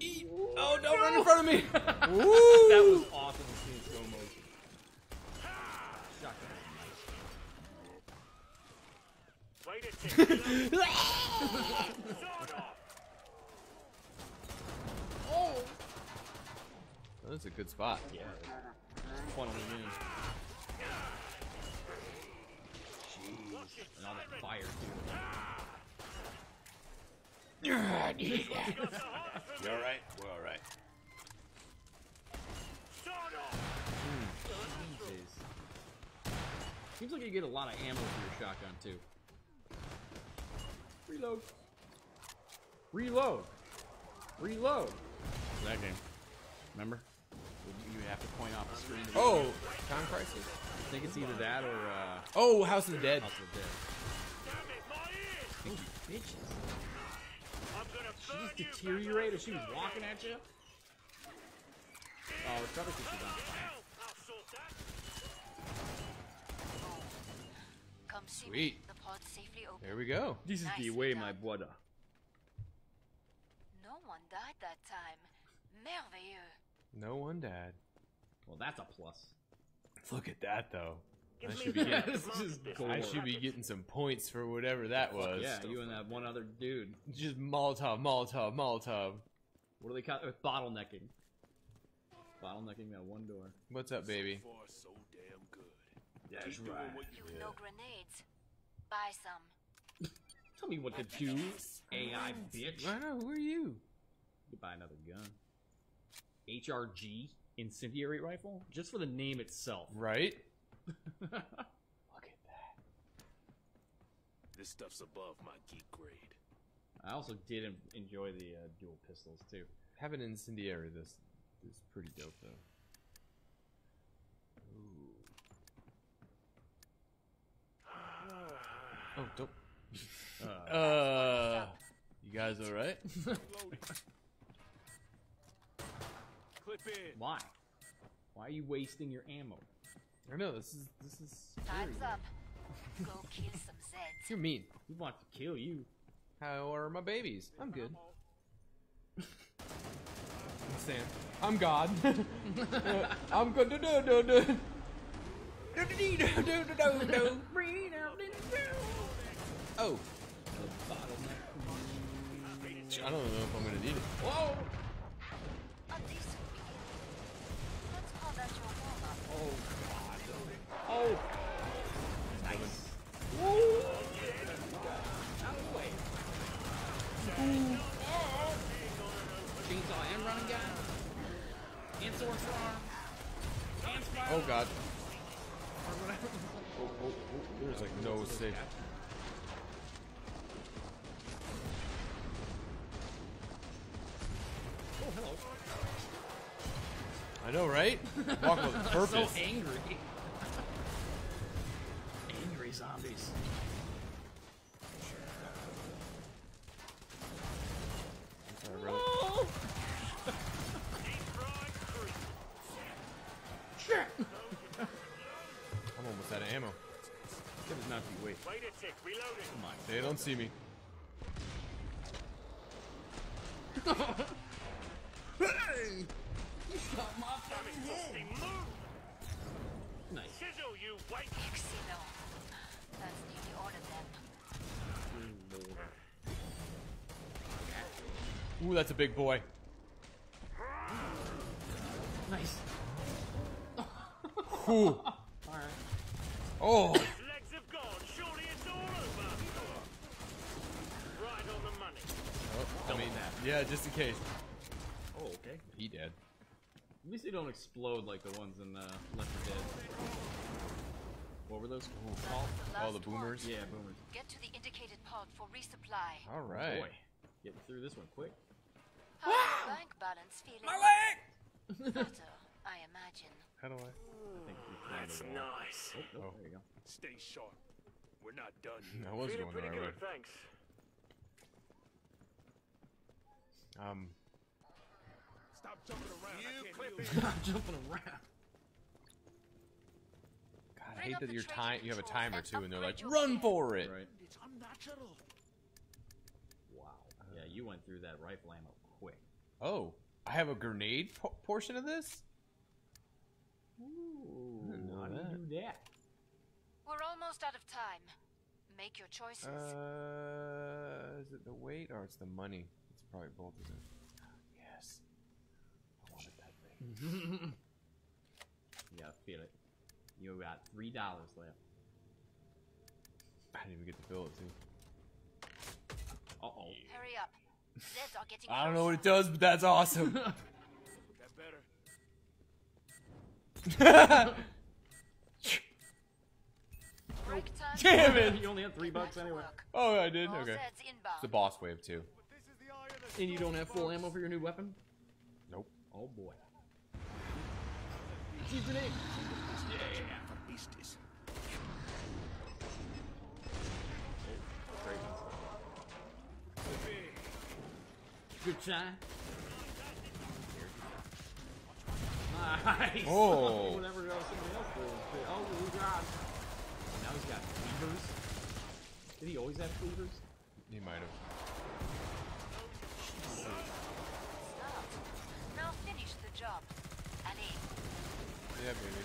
Eat. Oh, don't run in front of me. That was awesome to see in slow motion. Shotgun. Oh, that's a good spot. Yeah. Funneling in. Jeez. And all that fire too. Yeah. You all right? We're all right. Jesus. Seems like you get a lot of ammo for your shotgun too. Reload. Reload. Reload. That game. Remember? You have to point off the screen. Oh! Time Crisis. I think it's either that or, oh! House of the Dead. House of the Dead. Damn it, my ears! Oh, you bitches. She just deteriorated. She was walking at you. Oh, it's other people down. I'll sort that. Come see Sweet. The pod safely open. There we go. This is nice the way, my brother. No one died that time. Merveilleux. No one died. Well, that's a plus. Look at that, though. I should be getting some points for whatever that was. Yeah, you and that one other dude. Just Molotov, Molotov, Molotov. What do they call it? Bottlenecking. Bottlenecking that one door. What's up, baby? So far, so damn good. That's right. You know grenades. Buy some. Tell me what to do, AI bitch. I know, who are you? You buy another gun. HRG, incendiary rifle? Just for the name itself. Right? Look at that. This stuff's above my geek grade. I also did enjoy the dual pistols too. Having an incendiary this is pretty dope though. Ooh. Oh, dope. You guys all right? Clip in. Why? Why are you wasting your ammo? I know this is. Time's up. Go kill some Zeds. You're mean. We want to kill you. How are my babies? I'm good. Sam, I'm God. I'm good. Oh. I don't know if I'm gonna need it. Whoa. Let's call that your warm-up. Oh God. Oh! Nice! Woo! Out of the way! Chainsaw and running gun! And sword arm! And spiral! Oh god! Oh, there's like no safe. Oh, hello! I know, right? Walk with purpose. I'm so angry! Zombies. Whoa! I'm almost out of ammo. That does not be weight. Come on. They don't see me. Hey! You shot my fucking head. Nice. Sizzle, you white. That's nearly all of them. Ooh, that's a big boy. Nice. Ooh. All right. Oh. Legs have gone. Surely it's all over. Right on the money. Oh, I mean, yeah, just in case. Oh, okay. He dead. At least they don't explode like the ones in Left 4 Dead. What were those? All the boomers? One. Yeah, boomers. Get to the indicated pod for resupply. All right. Boy, getting through this one quick. How's your bank balance feeling? My leg! Better, I imagine. How do I? I think that's nice. Oh, oh, there you go. Stay sharp. We're not done. I was feeling going pretty good, thanks. Stop jumping around. Stop jumping around. I hate that you have a timer too, and they're like, "Run for it!" Right. It's unnatural. Wow. Yeah, you went through that rifle ammo quick. Oh, I have a grenade portion of this. Ooh, how do you do that? We're almost out of time. Make your choices. Is it the weight or it's the money? It's probably both of them. Yes. I wanted that thing. Yeah, I feel it. You got $3 left. I didn't even get to fill it, too. Uh-oh. Hurry up. Zeds are getting I don't know what it does, but that's awesome. That better. Damn it! You only had $3 anyway. Oh, I did? Okay. It's a boss wave, too. And you don't have full ammo for your new weapon? Nope. Oh, boy. She's an egg. Yeah, beast is. Good try. My Nice! Oh! Whatever else somebody else did. Oh, we got him. Now he's got cleavers. Did he always have cleavers? He might have. Stop. Now finish the job. Ali. Yeah, baby.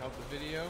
Help the video.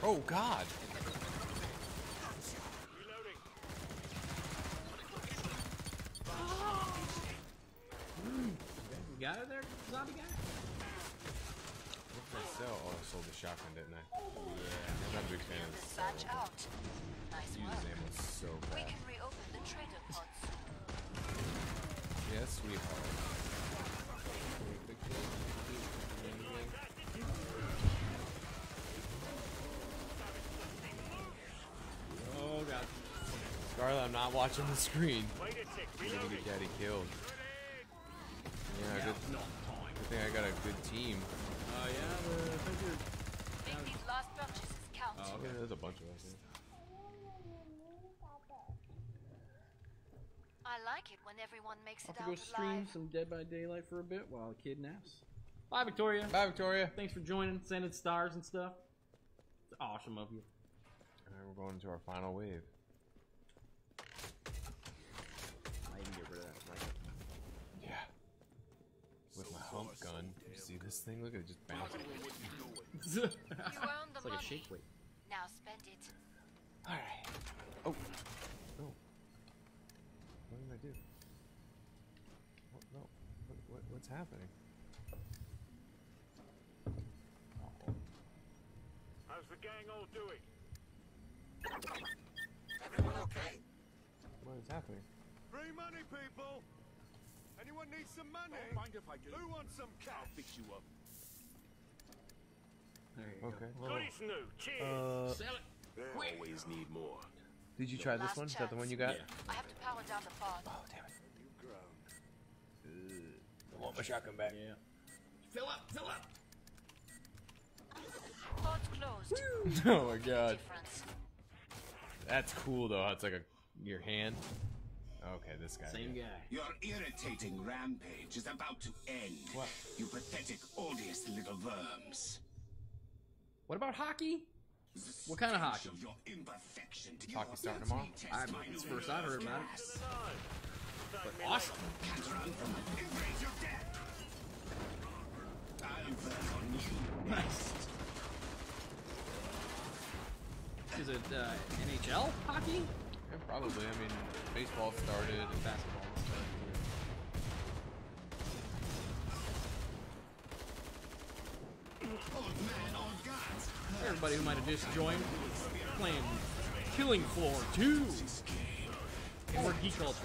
Oh God! Reloading. You got it there, zombie guy? What did I sell? Oh, I sold the shotgun, didn't I? Yeah, I'm not a big fan of this. Nice work. His name was so bad. We can reopen the trader pods. Yes, we are. Oh God. Scarlet, I'm not watching the screen. I'm gonna get daddy killed. Yeah, good thing I got a good team. Oh yeah, I think these last purchases count. Oh, okay, there's a bunch of us here. I like it when everyone makes it out alive. I'll go stream some Dead by Daylight for a bit while the kid naps. Bye, Victoria. Bye, Victoria. Thanks for joining, sending stars and stuff. It's awesome of you. Alright, we're going to our final wave. I can get rid of that right. Yeah. With my hump gun. You see this thing? Look at it just bouncing. You own the it's like money. A shake weight. Now spend it. Alright. Oh. No. What did I do? What, no. What's happening? How's the gang all doing? Everyone okay? What is happening? Free money, people! Anyone needs some money? Don't mind if I do. Who wants some cash? I'll fix you up. There you okay. Go. Good is new. Cheers! Sell it. They always need more. Did you try this one? Is that the one you got? Yeah. I have to power down the pod. Oh, damn it. You groaned. I want my shotgun back. Yeah. Fill up! Fill up! Pod's closed. Oh my God. That's cool though. It's like a your hand. Okay, this guy. Same again. Guy. Your irritating rampage is about to end. What? You pathetic, odious little worms. What about hockey? What kind of hockey? Of your imperfection. Hockey starting tomorrow. It's the first I've heard about it. But awesome. Nice. Is it NHL hockey? Yeah, probably. I mean, baseball started and basketball started. Old man, old gods. Hey, everybody who might have just joined, playing Killing Floor 2 for Geek Culture,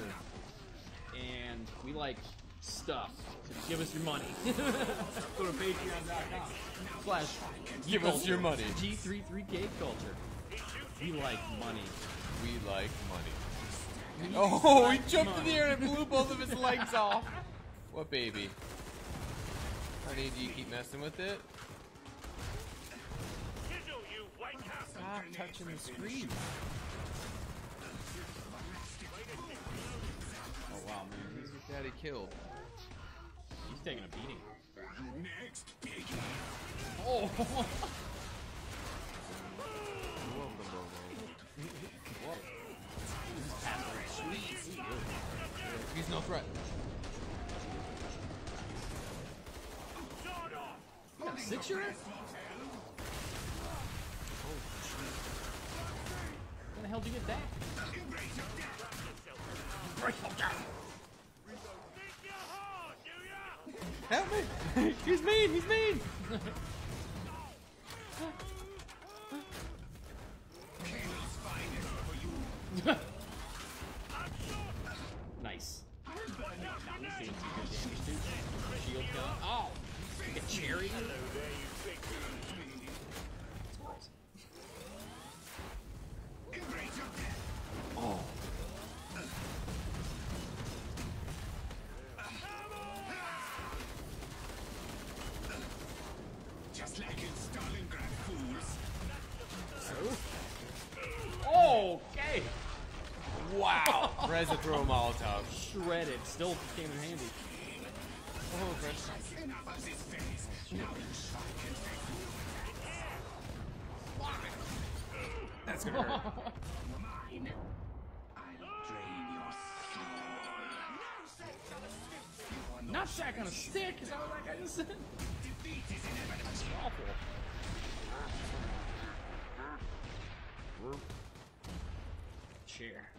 and we like stuff. So give us your money. Go to Patreon.com/GeekCulture. G33K Culture. We like money. We like money. We oh, like he jumped money. In the air and blew both of his legs off. What baby? Honey, do you keep messing with it? Stop touching the screen. Oh wow, man. He's with daddy killed. He's taking a beating. Next biggie. Oh. He's no threat. You got a 6-shooter? Where the hell did you get that? Help me! He's mean! He's mean! Nice. Now he's doing some good damage too. Shield kill. Oh! Like a cherry? Oh. Just like in Stalingrad, fools. Oh, okay. Wow. Rez a throw Molotov. Shredded. Still came in handy. Oh, okay. Enough of this phase. Now you that's gonna hurt. Mine. I'll drain your soul. Nutsack on a stick? Is that what that guy just said? Defeat is inevitable. That's awful. Cheer.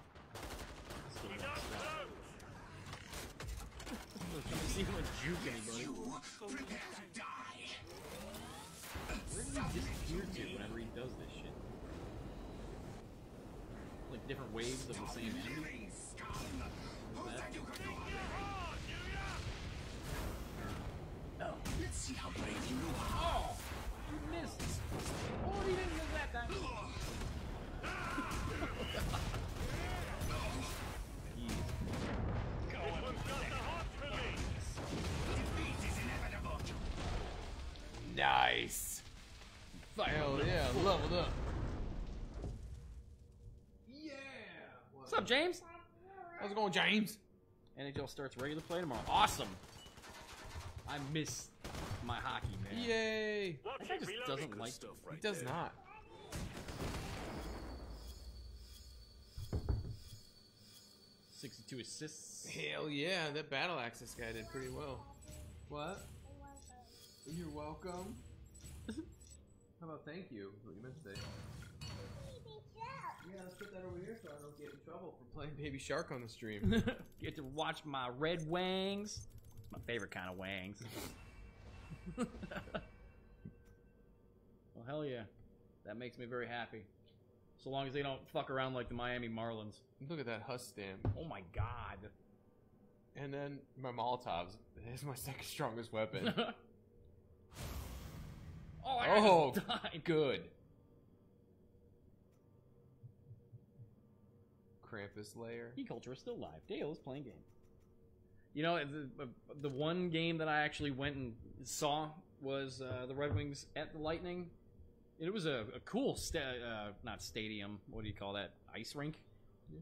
You prepare to die. Where does he disappear to whenever he does this shit? Like different waves of the same enemy? Oh. Let's see how brave you are. Oh! You missed! Oh, he didn't miss that time! Nice! Hell yeah, leveled up. Yeah! What's up, James? How's it going, James? NHL starts regular play tomorrow. Awesome! I miss my hockey, man. Yay! That guy just doesn't like stuff right there. He does not. There. 62 assists. Hell yeah, that battle axis guy did pretty well. What? You're welcome. How about thank you? What you meant to say? Yeah, let's put that over here so I don't get in trouble for playing Baby Shark on the stream. Get to watch my Red Wings. It's my favorite kind of wangs. Well, hell yeah. That makes me very happy. So long as they don't fuck around like the Miami Marlins. Look at that Huss stamp. Oh my god. And then my Molotovs. It's my second strongest weapon. Oh, I just died. Good. Krampus lair. Geekculture.live. Dale is playing games. You know, the one game that I actually went and saw was the Red Wings at the Lightning. It was a cool, not stadium, what do you call that? Ice rink? Yeah.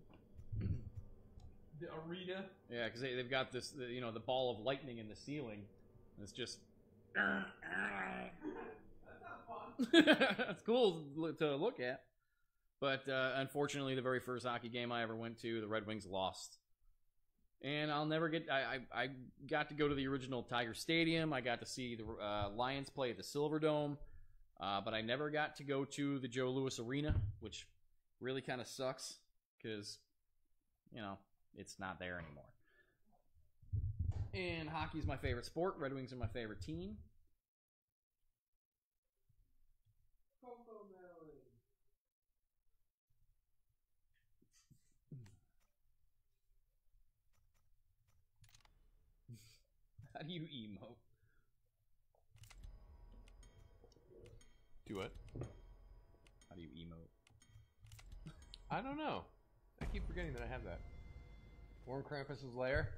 The arena? Yeah, because they've got this, you know, the ball of lightning in the ceiling. And it's just... It's cool to look at, but unfortunately, the very first hockey game I ever went to, the Red Wings lost, and I'll never get. I got to go to the original Tiger Stadium. I got to see the Lions play at the Silverdome, but I never got to go to the Joe Louis Arena, which really kind of sucks because you know it's not there anymore. And hockey is my favorite sport. Red Wings are my favorite team. How do you emote? Do what? How do you emote? I don't know. I keep forgetting that I have that. Warm Krampus's lair?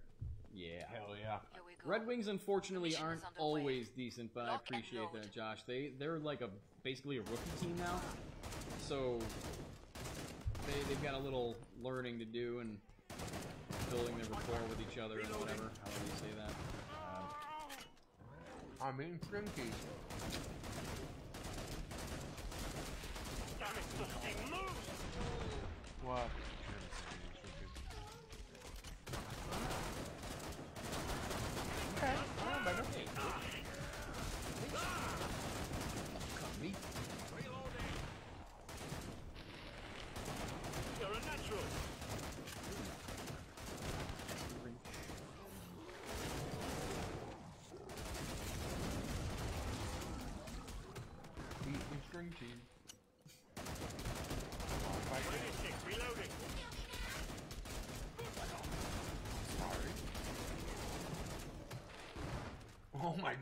Yeah. Hell yeah. Red Wings, unfortunately, aren't always decent, but I appreciate that, Josh. They're like a basically a rookie team now, so they've got a little learning to do and building their rapport with each other and whatever. How do you say that? I'm in Frimkey. What? Okay. I don't know. Cut me. You're a natural. Beat the string team. Reloading.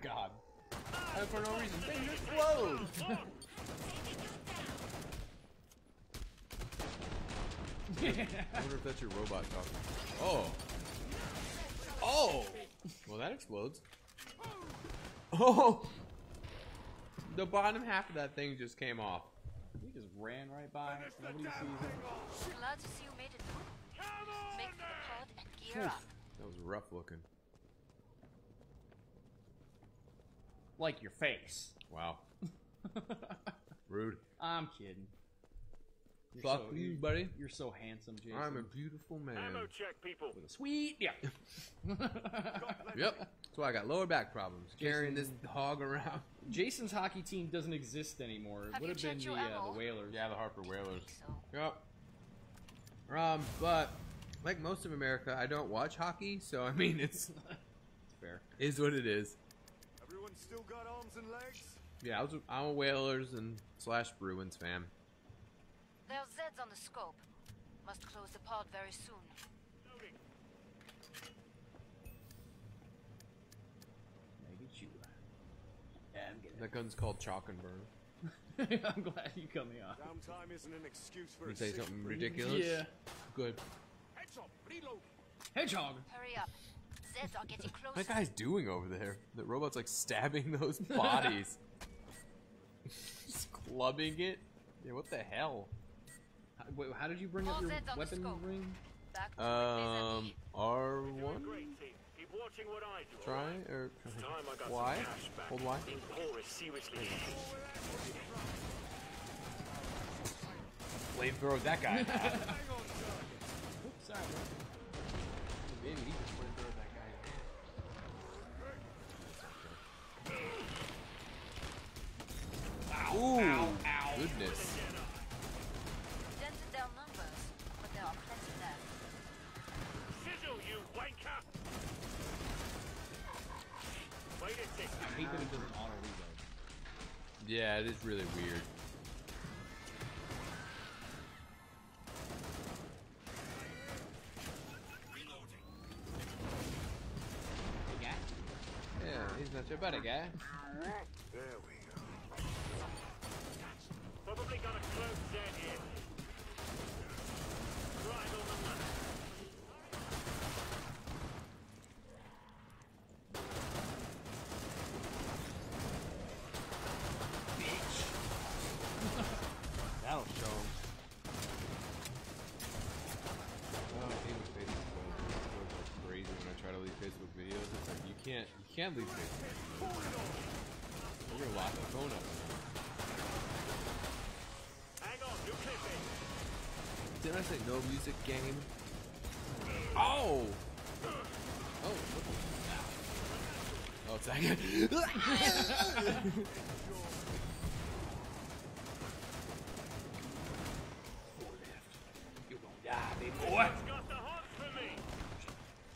my god. And for no reason, they just explode! I wonder if that's your robot talking. Oh! Oh! Well, that explodes. Oh! The bottom half of that thing just came off. We just ran right by. Nobody sees it. Glad to see you made it through. Make for the pod and gear up. That was rough looking. Like your face. Wow. Rude. I'm kidding. Fuck you, buddy. You're so handsome, Jason. I'm a beautiful man. Ammo check, people. With a sweet, yeah. Yep. So I got lower back problems. Jason, carrying this hog around. Jason's hockey team doesn't exist anymore. It would have been the Whalers. Yeah, the Harper Whalers. So. Yep. But like most of America, I don't watch hockey, so I mean it's fair. Is what it is. Everyone's still got arms and legs. Yeah, I'm a Whalers and / Bruins fan. There's Zeds on the scope. Must close the pod very soon. Maybe you. Yeah, I'm getting that gun's called Chalk and Burn. I'm glad you cut me off. Downtime isn't an excuse for. You say something ridiculous? Yeah. Good. Hedgehog, reload. Hedgehog. Hurry up. Zeds are getting closer. What that guy's doing over there? The robot's like stabbing those bodies. Just clubbing it. Yeah, what the hell? Wait, how did you bring up your weapon ring? R1? Try, or why? Hold Y? Flamethrower that guy. Oops, sorry. Maybe he just flamethrowed that guy. Ow, ow, ow. Goodness. Down numbers, but there are plenty left. Sizzle, you wanker! Wait a second. I hate that it doesn't auto reload. Yeah, it is really weird. Reloading. Hey, guy? Yeah, he's not your buddy, guy. There we go. Probably got a close set here. Right on the money. Bitch. That'll show him. Oh, I hate with Facebook. It's like crazy when I try to leave Facebook videos. It's like you can't leave Facebook videos. We're gonna lock the phone up. Didn't I say no music game? Oh! Oh, oh, it's that good. You're gonna die, big boy.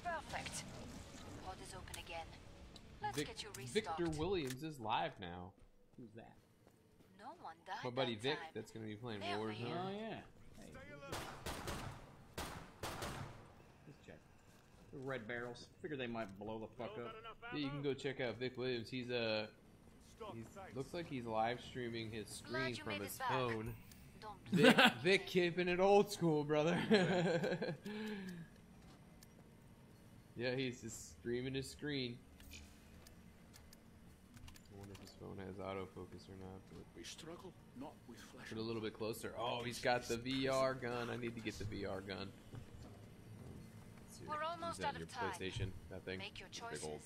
Perfect. Pod is open again. Let's get you restocked. Victor Williams is live now. Who's that? No one died. My buddy Vic, that's gonna be playing Warzone. Oh yeah. Hey. Let's check. The red barrels. Figure they might blow the fuck up. Yeah, you can go check out Vic Williams. He's a. Looks like he's live streaming his screen from his phone. Vic keeping it old school, brother. Yeah, he's just streaming his screen. I wonder if his phone has autofocus or not. But we struggle not with flash. Put a little bit closer. Oh, he's got the VR gun. I need to get the VR gun. We're almost out of time. PlayStation, that thing. Make your choices. Big old.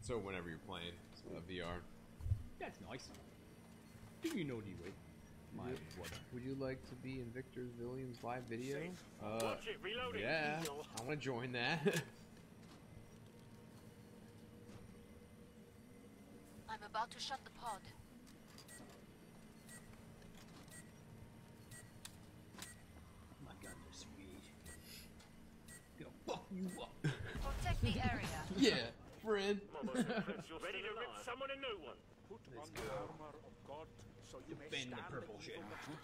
So whenever you're playing VR, that's nice. Do you know D-Wade? My brother. Would you like to be in Victor Williams' live video? Watch it, reloading. Yeah, I want to join that. I'm about to shut the pod. My guns are sweet. Gonna fuck you up. Protect the area. Yeah, friend. You're ready to rip someone a new one. Let's go. Of God, so you defend the purple shit.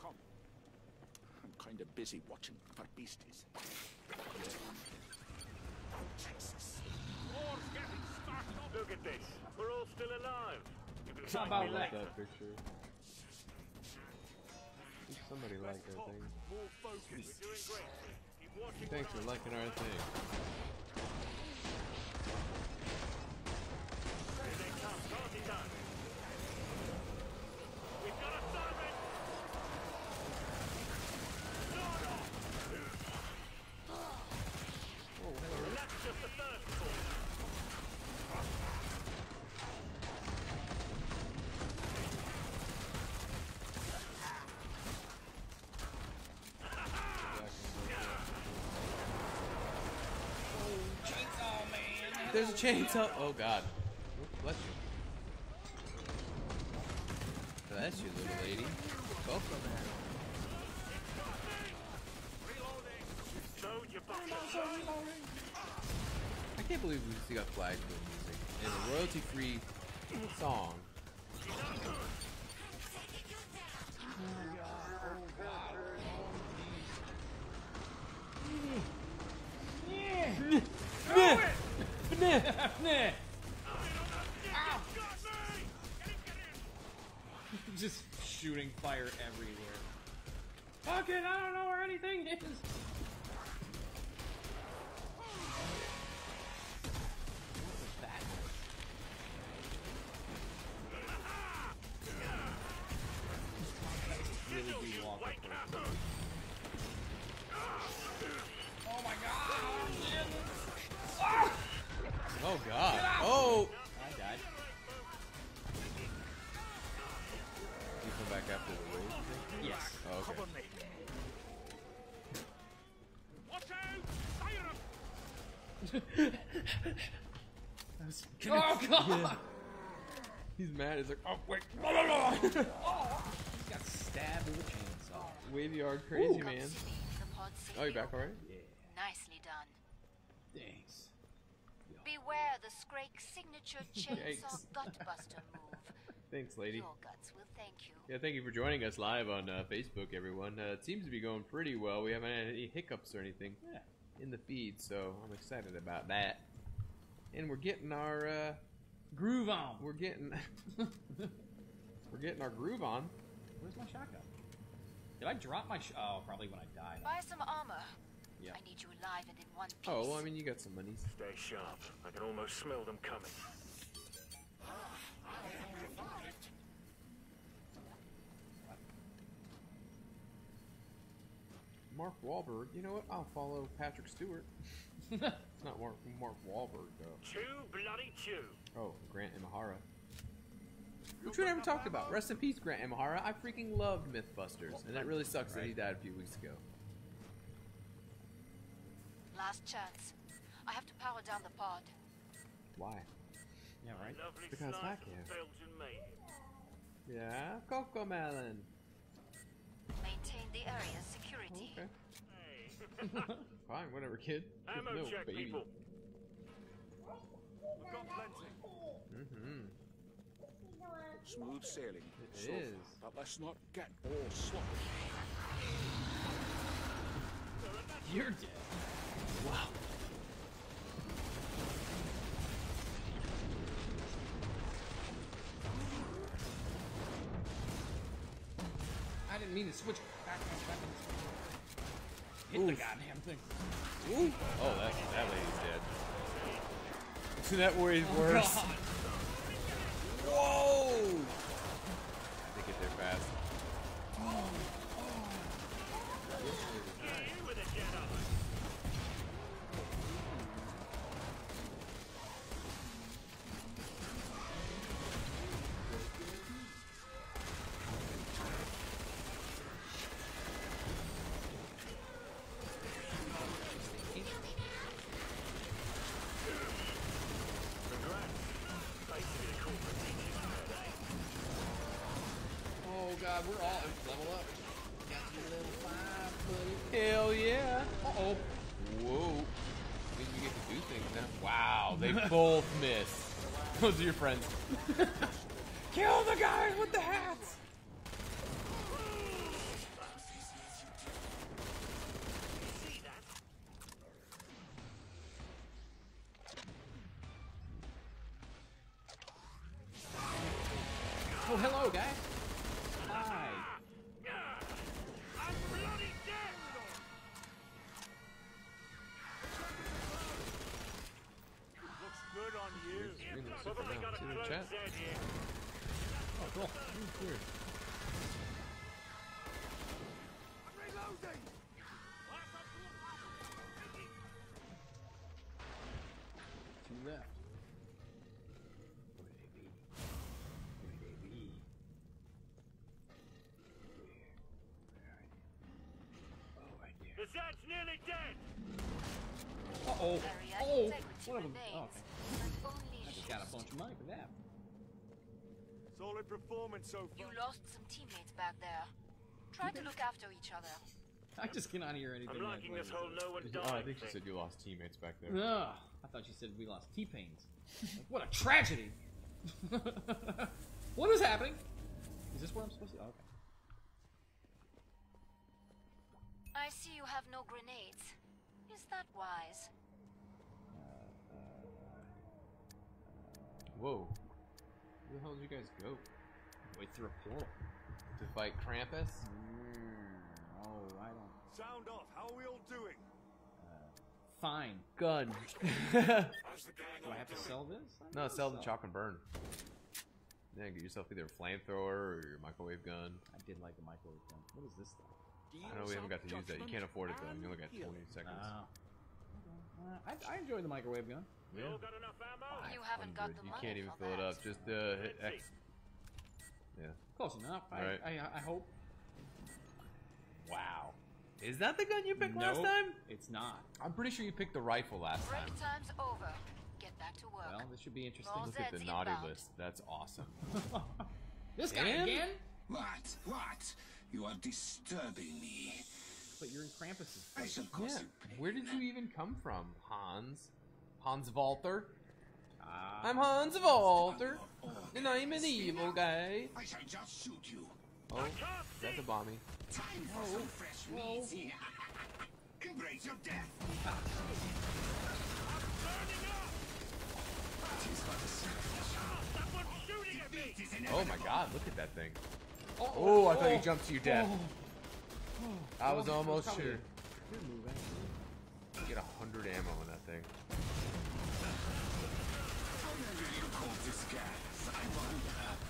I'm kind of busy watching for beasties. Look at this. We're all still still alive. You can find me later. That picture. Somebody liked our thing. Thanks for liking our thing. Here they come, party time. We've got a servant. Oh, hey. That's just the first point. Oh, man. There's a chainsaw. Oh god. Bless you. Bless you, little lady. Both of them. I can't believe we still got flagged for music. It's a royalty-free song. Oh, god. Just shooting fire everywhere. Fuck it, I don't know where anything is. What was that? Really do walk up. Oh my god! Oh, shit! Oh god. Oh! I died. You come back after the wave? Yes. Oh, okay. Watch out! Fire up! Oh god! Yeah. He's mad. He's like, oh wait. Oh, he's got stabbed with a chainsaw. Wavy yard crazy. Ooh, man. Oh, you back already? Yeah. Nicely done. Thanks. Beware the Scrake's signature chainsaw gutbuster move. Thanks, lady. Your guts will thank you. Yeah, thank you for joining us live on Facebook, everyone. It seems to be going pretty well. We haven't had any hiccups or anything in the feed, so I'm excited about that. And we're getting our groove on. We're getting our groove on. Where's my shotgun? Did I drop my? Oh, probably when I died. Buy some armor. Yep. I need you alive and in one piece. Oh, well, I mean, you got some money. Stay sharp. I can almost smell them coming. Mark Wahlberg. You know what? I'll follow Patrick Stewart. It's not Mark Wahlberg, though. Chew, bloody chew. Oh, Grant Imahara. Which we never talked about. Rest in peace, Grant Imahara. I freaking loved Mythbusters, and that really sucks that he died a few weeks ago. Last chance. I have to power down the pod. Why? Yeah, right? Because I can. Yeah, Coco Melon. Maintain the area's security. Okay. Hey. Fine, whatever, kid. Ammo no, check, baby. People. We've got plenty. Mm-hmm. Smooth sailing. It is. But let's not get all sloppy. You're dead. Wow. I didn't mean to switch back on weapons. Hit the goddamn thing. Ooh. Oh, that lady's dead. See, that worries worse. God. Whoa! They get there fast. Oh. Oh god, we're all level up. Got your level 5, buddy. Hell yeah. Uh-oh. Whoa. I mean, you get to do things now. Wow, they both missed. Those are your friends. Kill the guys with the hats! guys. Hi. I'm bloody dead. Looks good on you. Probably got a clone Zed here. Oh, cool. That was weird. I'm reloading. Two left. The Zed's nearly dead! Uh-oh! Oh! One of them. Oh, okay. I just got a bunch of money for that. Solid performance so far. You lost some teammates back there. Try to look after each other. I just cannot hear anything. I'm liking this whole no one died. Oh, I think she said you lost teammates back there. Ugh. I thought she said we lost T-Pains. Like, what a tragedy! What is happening? Is this where I'm supposed to... Oh, okay. I see you have no grenades. Is that wise? Whoa. Where the hell did you guys go? Way through a portal. To fight Krampus? Oh, I don't... Sound off. How are we all doing? Fine. Good. Do I have to sell this? No, sell the chop and burn. Then get yourself either a flamethrower or your microwave gun. I did like the microwave gun. What is this thing? I know we haven't got to use that. You can't afford it though. You only got 20 seconds. I enjoy the microwave gun. Yeah. You got enough ammo? You haven't got the money. You can't even fill it up. Just hit X. Yeah. Close enough. Right. I hope. Wow. Is that the gun you picked last time? It's not. I'm pretty sure you picked the rifle last time. Break time's over. Get back to work. Well, this should be interesting. Look at the naughty list. That's awesome. This guy again? What? What? You are disturbing me. But you're in Krampus's place. Where did you even come from, Hans? Hans Walter? I'm Hans Walter, and I'm an evil guy. I shall just shoot you. Oh, that's a bombing. Time for some fresh meat here. Embrace your death. Oh my god, look at that thing. Oh, I thought you jumped to your death. I was almost sure. Get 100 ammo on that thing.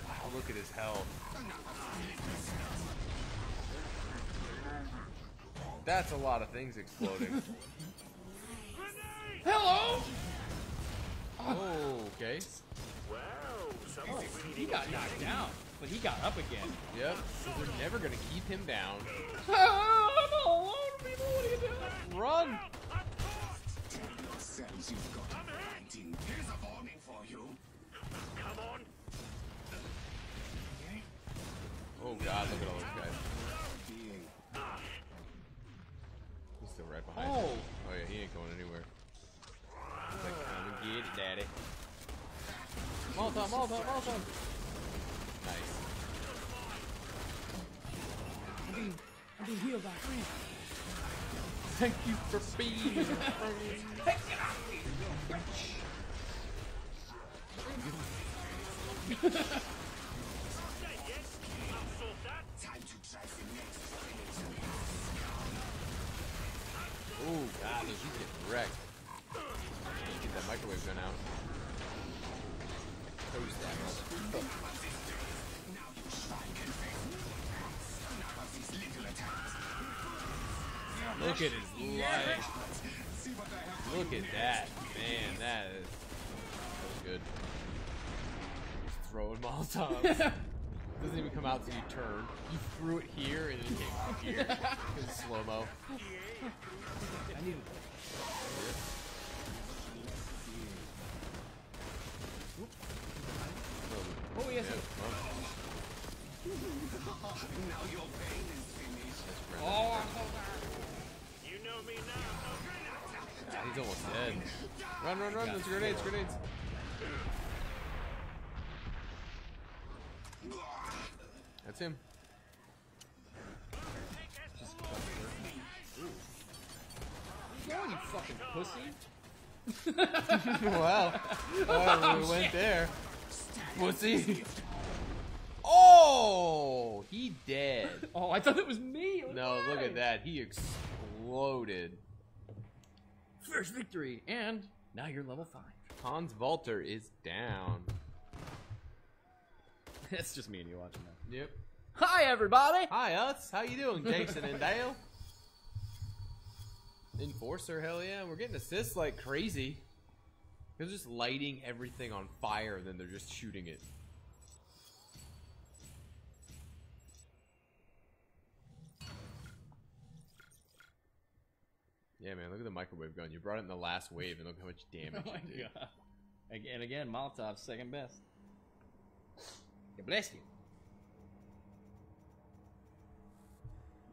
Wow, look at his health. That's a lot of things exploding. Hello! Oh, okay. Oh, he got knocked down. But he got up again. Yep. We're never gonna keep him down. I'm all alone, people. What are you doing? Run! Tell yourselves you've got a fighting. Here's a warning for you. Come on. Okay. Oh god, look at all those guys. He's still right behind us. Oh yeah, he ain't going anywhere. He's like, come and get it, daddy. Molotov, Molotov, Molotov. Nice. I'm being healed by Grant. Thank you for being here. Take it off me, you little bitch. Oh god, he's getting wrecked. Get that microwave gun out. Who's that? Look at his life. Look at that. Man, that is so good. Just throwing Molotovs. Doesn't even come out till you turn. You threw it here and it came out here. It's slow-mo. I need it. Oh, yes. Yeah. Oh. Now your pain is finished. Oh, you know me now. God, he's almost dead. Run, run, run! There's grenades, grenades. That's him. Go, you fucking pussy! Wow, we went there. Pussy. Oh! He dead. Oh, I thought it was me. It was no, look at that. He exploded. First victory, and now you're level 5. Hans Walter is down. That's just me and you watching that. Yep. Hi, everybody. Hi, us. How you doing, Jason and Dale? Enforcer, hell yeah. We're getting assists like crazy. They're just lighting everything on fire, and then they're just shooting it. Yeah, man, look at the microwave gun. You brought it in the last wave, and look how much damage it did. God. Again, Molotov's second best. God bless you.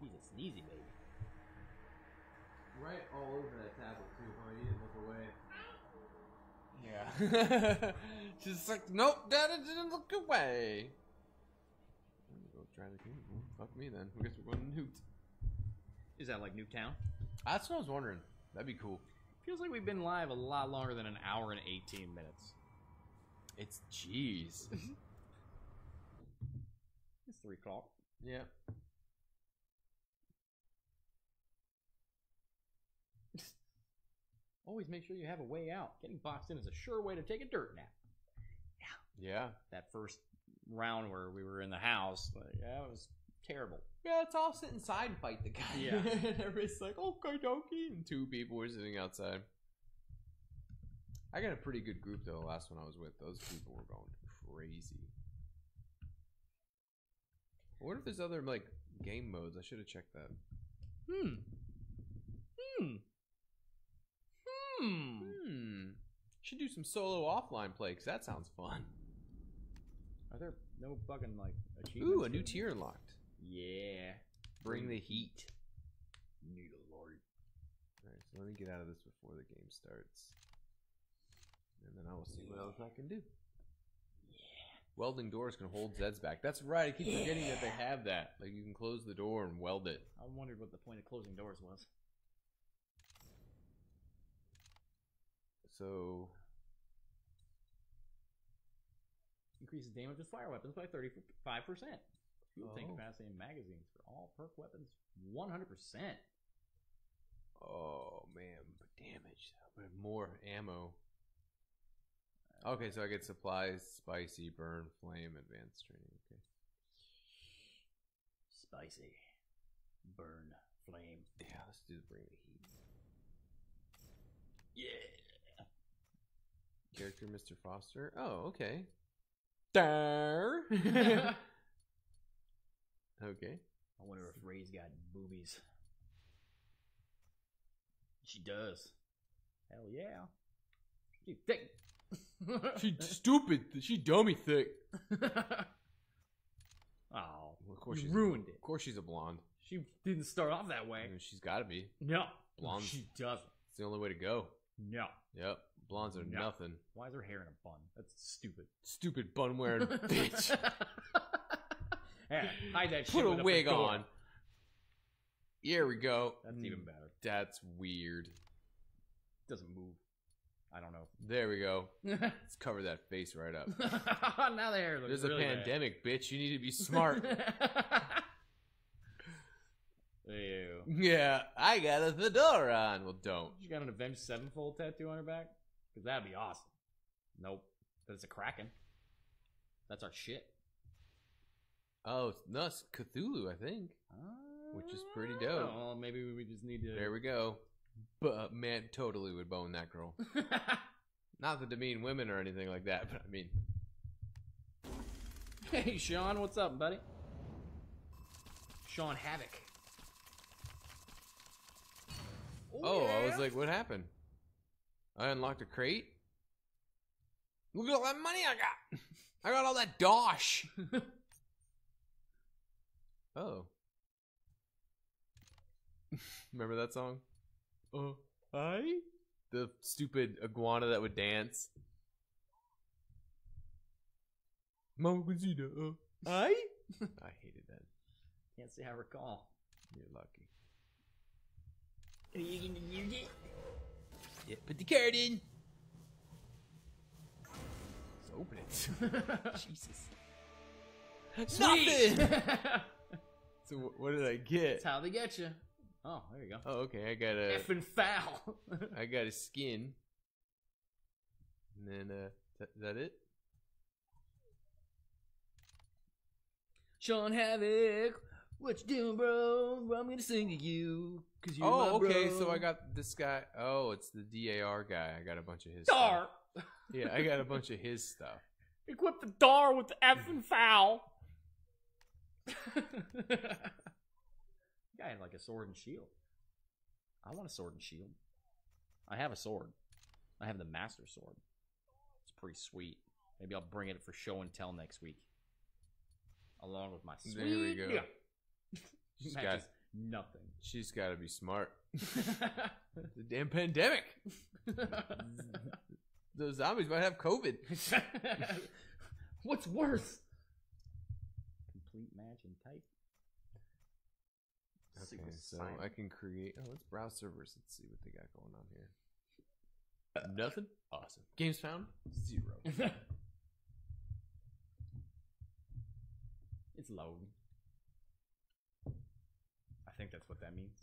He's a sneezy baby. Right all over that tablet, too, huh? You didn't look away. Yeah. She's like, nope, Daddy didn't look away. I'm gonna go try it again. Well, fuck me, then. I guess we're going to Newt. Is that like Newtown? That's what I was wondering. That'd be cool. Feels like we've been live a lot longer than an hour and 18 minutes. It's jeez. It's 3 o'clock. Yeah. Always make sure you have a way out. Getting boxed in is a sure way to take a dirt nap. Yeah. Yeah. That first round where we were in the house, like, yeah, it was terrible. Yeah, let's all sit inside and fight the guy. Yeah. And everybody's like, okay, dokie. And 2 people were sitting outside. I got a pretty good group, though, the last one I was with. Those people were going crazy. I wonder if there's other, like, game modes. I should have checked that. Should do some solo offline play, because that sounds fun. Are there no fucking, like, achievements? Ooh, a new tier unlocked. Yeah. Bring the heat. Needle Lord. Alright, so let me get out of this before the game starts. And then I will see what else I can do. Yeah. Welding doors can hold Zeds back. That's right, I keep forgetting that they have that. Like, you can close the door and weld it. I wondered what the point of closing doors was. So... increases damage with fire weapons by 35%. Fuel tank capacity and magazines for all perk weapons 100%. Oh man, but damage. But more ammo. Okay, so I get supplies, spicy, burn, flame, advanced training. Okay. Spicy, burn, flame. Yeah, let's do the bring the heat. Yeah. Character Mr. Foster. Oh, okay. Dar. Okay. I wonder if Ray's got boobies. She does. Hell yeah. She thick. She stupid. She dummy thick. Oh, well, of course she's ruined it. Of course she's a blonde. She didn't start off that way. I mean, she's got to be. No. Blonde. She doesn't. It's the only way to go. No. Yep. Blondes are nothing. Why is her hair in a bun? That's stupid. Stupid bun wearing bitch. Yeah, hide that shit. Put a wig on. Here we go. That's even better. That's weird. Doesn't move. I don't know. There we go. Let's cover that face right up. Now the hair looks really bad. There's a pandemic, bitch. You need to be smart. Ew. Yeah, I got a fedora on. Well, don't. You got an Avenged Sevenfold tattoo on her back? Because that'd be awesome. Nope. But it's a Kraken. That's our shit. Oh, no, it's Cthulhu, I think. Which is pretty dope. Oh, maybe we just need to... there we go. But, man, totally would bone that girl. Not that to demean women or anything like that, but I mean... Hey, Sean, what's up, buddy? Sean Havoc. Oh, yeah. I was like, what happened? I unlocked a crate? Look at all that money I got! I got all that dosh! Oh. Remember that song? Oh, I? The stupid iguana that would dance. I? I hated that. Can't say I recall. You're lucky. Are you gonna use it? Yeah, put the card in. Let's open it. Jesus. Sweet. Nothing. So what did I get? That's how they get you. Oh, there you go. Oh, okay. I got a effing foul. I got a skin. And then, is that it? Sean Havoc, what you doing, bro? I'm gonna sing to you, cause you're my bro. Okay. So I got this guy. Oh, it's the DAR guy. I got a bunch of his Dar. Stuff. Yeah, I got a bunch of his stuff. Equip the Dar with the effing foul. Guy had like a sword and shield. I want a sword and shield. I have a sword. I have the master sword. It's pretty sweet. Maybe I'll bring it for show and tell next week, along with my sweet. There we go. Yeah. She's got nothing. She's got to be smart. The damn pandemic. Those zombies might have COVID. What's worse? Complete match and type. Okay, so I can create. Oh, let's browse servers. Let's see what they got going on here. Nothing? Awesome. Games found? 0. It's low. I think that's what that means.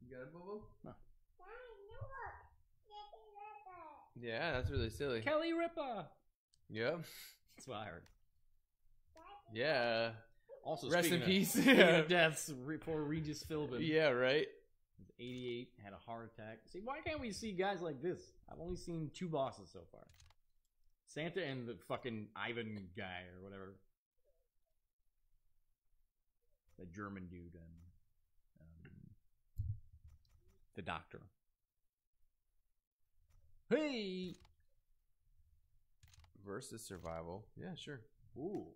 You got it, Bobo? No. Yeah, that's really silly. Kelly Ripa! Yep. That's what I heard. Yeah. Also, rest in peace. Yeah. Deaths. Poor Regis Philbin. Yeah, right. He was 88, had a heart attack. See, why can't we see guys like this? I've only seen 2 bosses so far. Santa and the fucking Ivan guy or whatever. The German dude and the doctor. Hey! Versus survival. Yeah, sure. Ooh.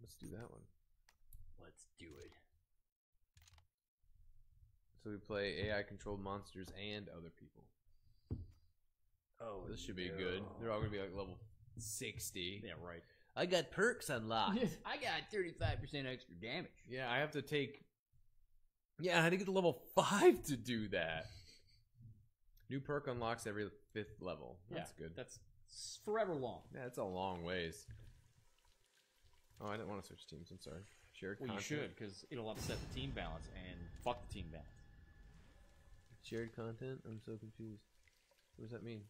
Let's do that one. Let's do it. So we play AI-controlled monsters and other people. Oh, this should be good. They're all going to be like level 60. Yeah, right. I got perks unlocked. I got 35% extra damage. Yeah, I have to take... Yeah, I had to get to level 5 to do that. New perk unlocks every 5th level. That's good. That's forever long. Yeah, that's a long ways. Oh, I didn't want to switch teams. I'm sorry. Shared content. You should, because it'll upset the team balance and fuck the team balance. Shared content? I'm so confused. What does that mean?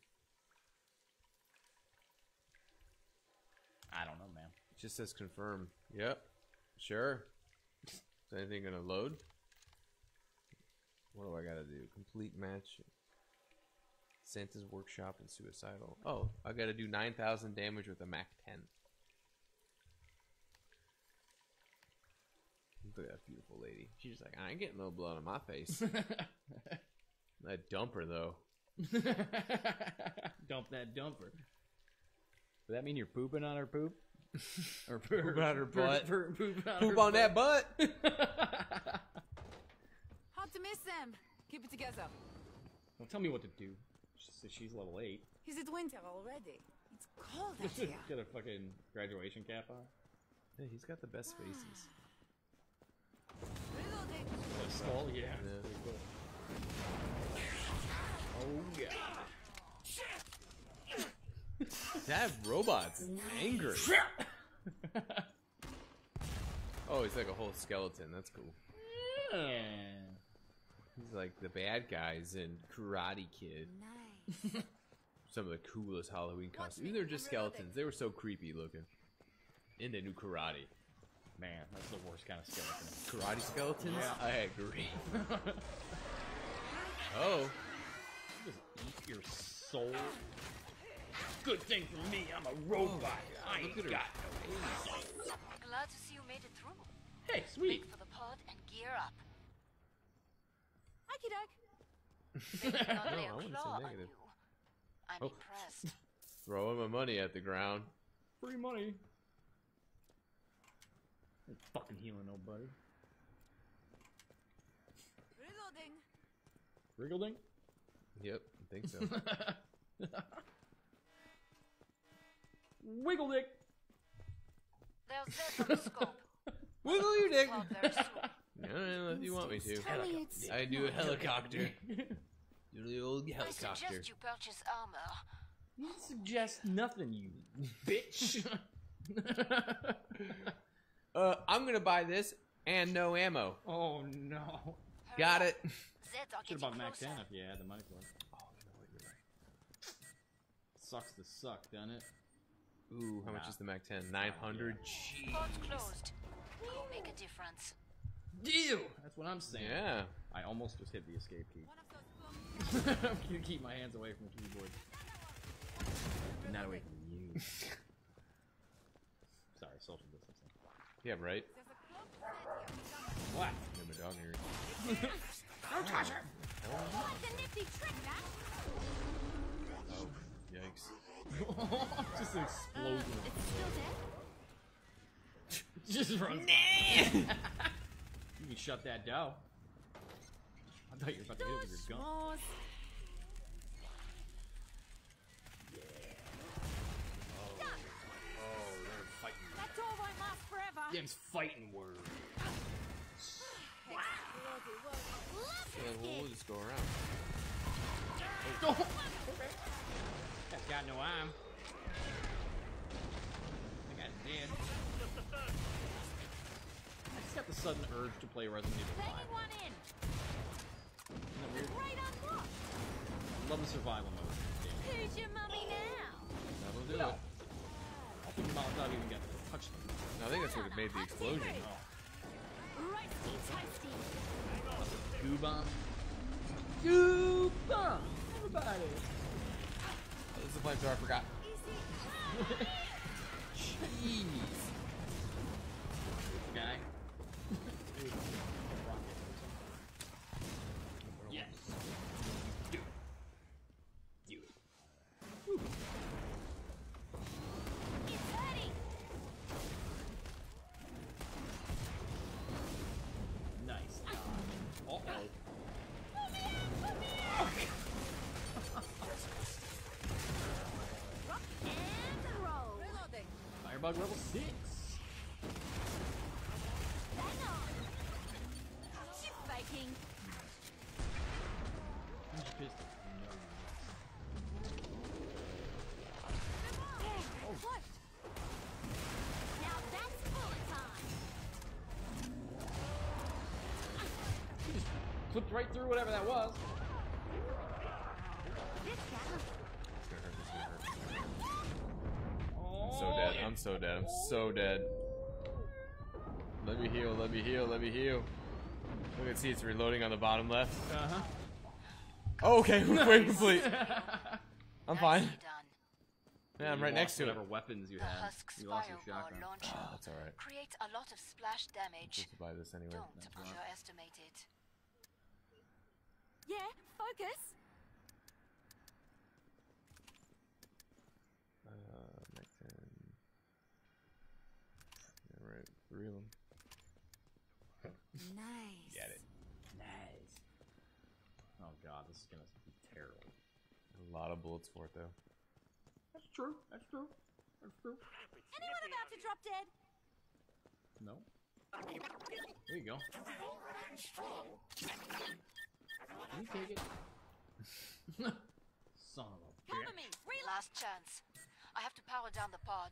I don't know, man. It just says confirm. Yep. Sure. Is anything going to load? What do I got to do? Complete match. Santa's workshop and suicidal. Oh, I got to do 9,000 damage with a Mac 10. Look at that beautiful lady. She's just like, I ain't getting no blood on my face. That dumper, though. Dump that dumper. Does that mean you're pooping on her poop? Or poop on her butt? Poop on that butt! Hard to miss them. Keep it together. Don't tell me what to do. She says she's level 8. Is it winter already? It's cold out here. Got a fucking graduation cap on. Yeah, he's got the best faces. That skull, yeah. Cool. Oh yeah. That robot's angry. Oh, he's like a whole skeleton. That's cool. Yeah. He's like the bad guys in Karate Kid. Nice. Some of the coolest Halloween costumes. They're just skeletons. They were so creepy looking. And they knew karate. Man, that's the worst kind of skeleton. Karate skeletons? Yeah. I agree. Oh. You just eat your soul. Good thing for me, I'm a robot. Oh, I ain't got no soul. Glad to see you made it through. Hey, sweet. Wait for the pod and gear up. Okie doke. I wouldn't say negative. I'm impressed. Throwing my money at the ground. Free money. I'm fucking healing nobody. Wriggled-ing. Wriggled-ing? Yep, I think so. Wiggle dick. There's that on the scope. Wiggle your dick. No, if you want me to. I do a helicopter. Do the old helicopter. I suggest you purchase armor. You suggest nothing, you bitch. I'm gonna buy this and no ammo. Oh no. Got it. Should've bought Max down if you had the money for it. Oh no, you're right. Sucks to suck, doesn't it? Ooh, how much is the Mac 10? 900. Jeez. Closed. Go make a difference. Deal. That's what I'm saying. Yeah. I almost just hit the escape key. You keep my hands away from the keyboard. Not away from you. Sorry, social distancing. Yeah, right. What? I'm a dog here. Don't touch her. Oh, yikes. Just an explosion. It's still dead? Just run. You can shut that down. I thought you were about to hit it with your gun. Yeah. Oh, they're fighting. That's all I must forever. Them's fighting words. Wow. We'll just go around. Oh. Okay. That's got no arm. I got dead. I just got the sudden urge to play Resident Evil 5. Isn't that weird? I love the survival mode. Who's your mummy now? That'll do it. I think Molotov even got to touch them. No, I think that's what made the explosion. Oh. Right, Goo bomb. Goo bomb! Everybody! Oh, this is the place where I forgot. Jeez. Guy. Yes. Do it. Do it. Woo. It's hurting. Nice. Uh-oh. Uh-oh. Put me out! Put me out! Rock and roll. Reloading. Firebug level 6. Right through whatever that was. I'm so dead. I'm so dead. I'm so dead. Let me heal. Let me heal. Let me heal. Look at see it's reloading on the bottom left. Uh-huh. Oh, okay, we're complete. I'm fine. Yeah, I'm right next to it. Whatever weapons you have. You lost your shotgun. Oh, that's all right. Creates a lot of splash damage. I'm supposed to buy this anyway. Don't underestimate it. Yeah, focus. Mac 10. Yeah, right, 3 of them. Nice. Get it. Nice. Oh god, this is gonna be terrible. A lot of bullets for it though. That's true. That's true. That's true. Anyone about to drop dead? No. There you go. Can you take it? Son of a bitch. Cover me. Last chance. I have to power down the pod.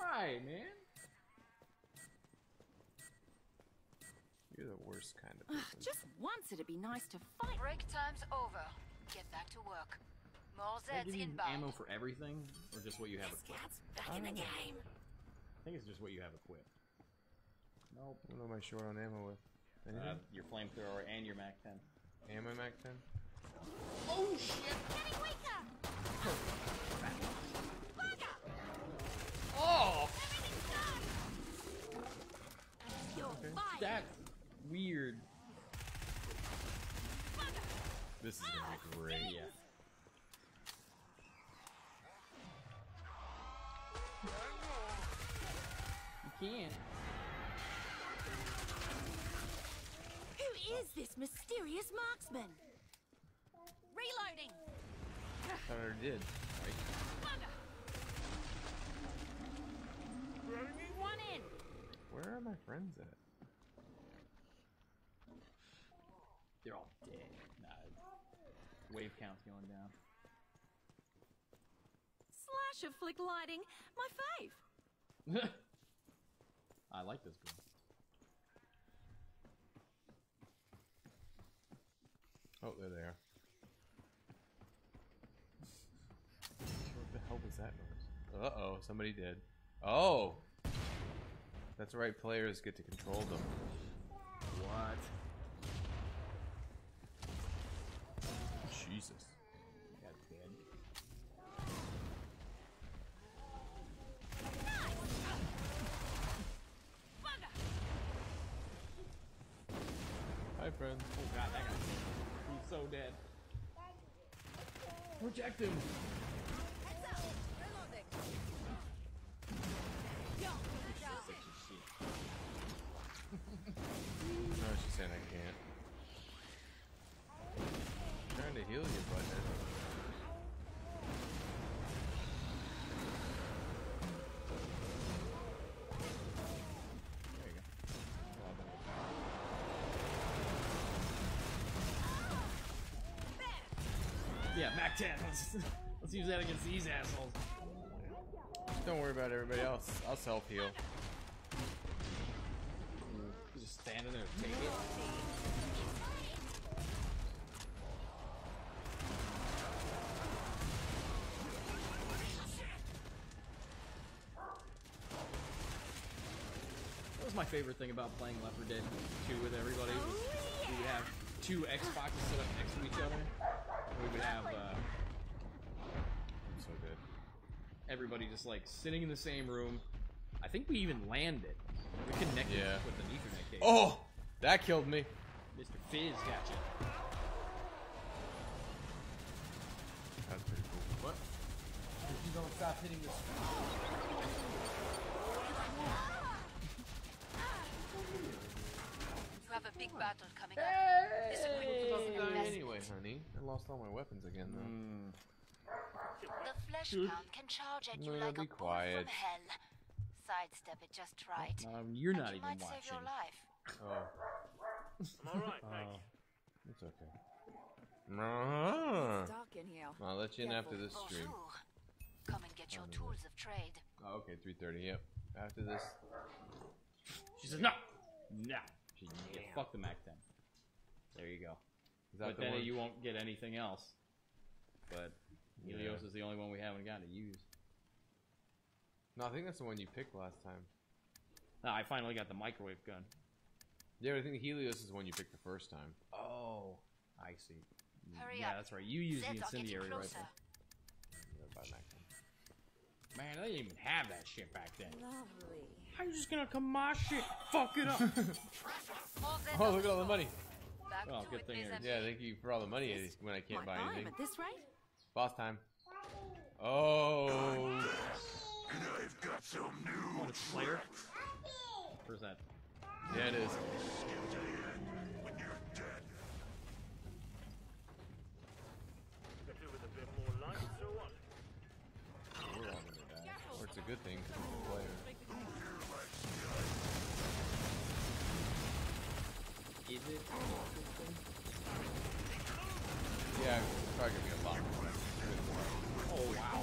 Right, man. You're the worst kind of person. Just once it'd be nice to fight. Break time's over. Get back to work. More Zeds inbound. Ammo for everything, or just what you have equipped? Back in the game. I think it's just what you have equipped. Nope. What am I short on ammo with? Your flamethrower and your Mac 10. Am I Mac 10? Oh shit! Oh! Okay. That's weird. This is gonna be great. Yeah. You can. Who is this mysterious marksman? Reloading. I already did. Right. One in. Where are my friends at? They're all dead. Nah, wave count's going down. slash of flick lighting, my fave. I like this girl. Oh, there they are. What the hell was that noise? Uh-oh, somebody did. Oh! That's right, players get to control them. What? Jesus. God damn. Hi, friend. Oh god, that guy. He's so dead. Reject him! No, she's saying I can't. I'm trying to heal you, buddy. There you go. Yeah, MAC-10. Let's use that against these assholes. Don't worry about everybody else. I'll self heal. Just standing there, take it. That was my favorite thing about playing Left 4 Dead 2 with everybody. We would have two Xboxes set up next to each other. We would have I'm so good. Everybody just like sitting in the same room. I think we even landed. We connected with an Ethernet cable. Oh! That killed me. Mr. Fizz got you. That's pretty cool. What? If you don't stop hitting this. You have a big battle coming up. Hey! Anyway, honey, I lost all my weapons again, though. The flesh hound can charge at you like a ball from hell. Sidestep it just right. You're not even watching. Save your life. Oh. I'm alright, thank you. It's okay. It's dark in here. I'll let you in after this stream. Come and get your tools of trade. Oh, okay, 3:30, yep. After this. She says, no! No! She said, fuck the MAC-10. There you go. But then you won't get anything else. But Helios is the only one we haven't gotten to use. No, I think that's the one you picked last time. No, I finally got the microwave gun. Yeah, I think Helios is the one you picked the first time. Oh, I see. Hurry up. That's right. You used the incendiary rifle. Man, they didn't even have that shit back then. Lovely. How are you just gonna come my shit? Fuck it up. Oh, look at all the money. Oh, good thing. Yeah, thank you for all the money when I can't buy anything. At this rate? Boss time. Oh. And I've got some new tricks. Where's that? Yeah, it is. When you're dead. Could do with a bit more life, so what? We're all gonna die. Or it's a good thing because we're a player. Is it? Yeah, it's probably gonna be a lot more. Oh wow.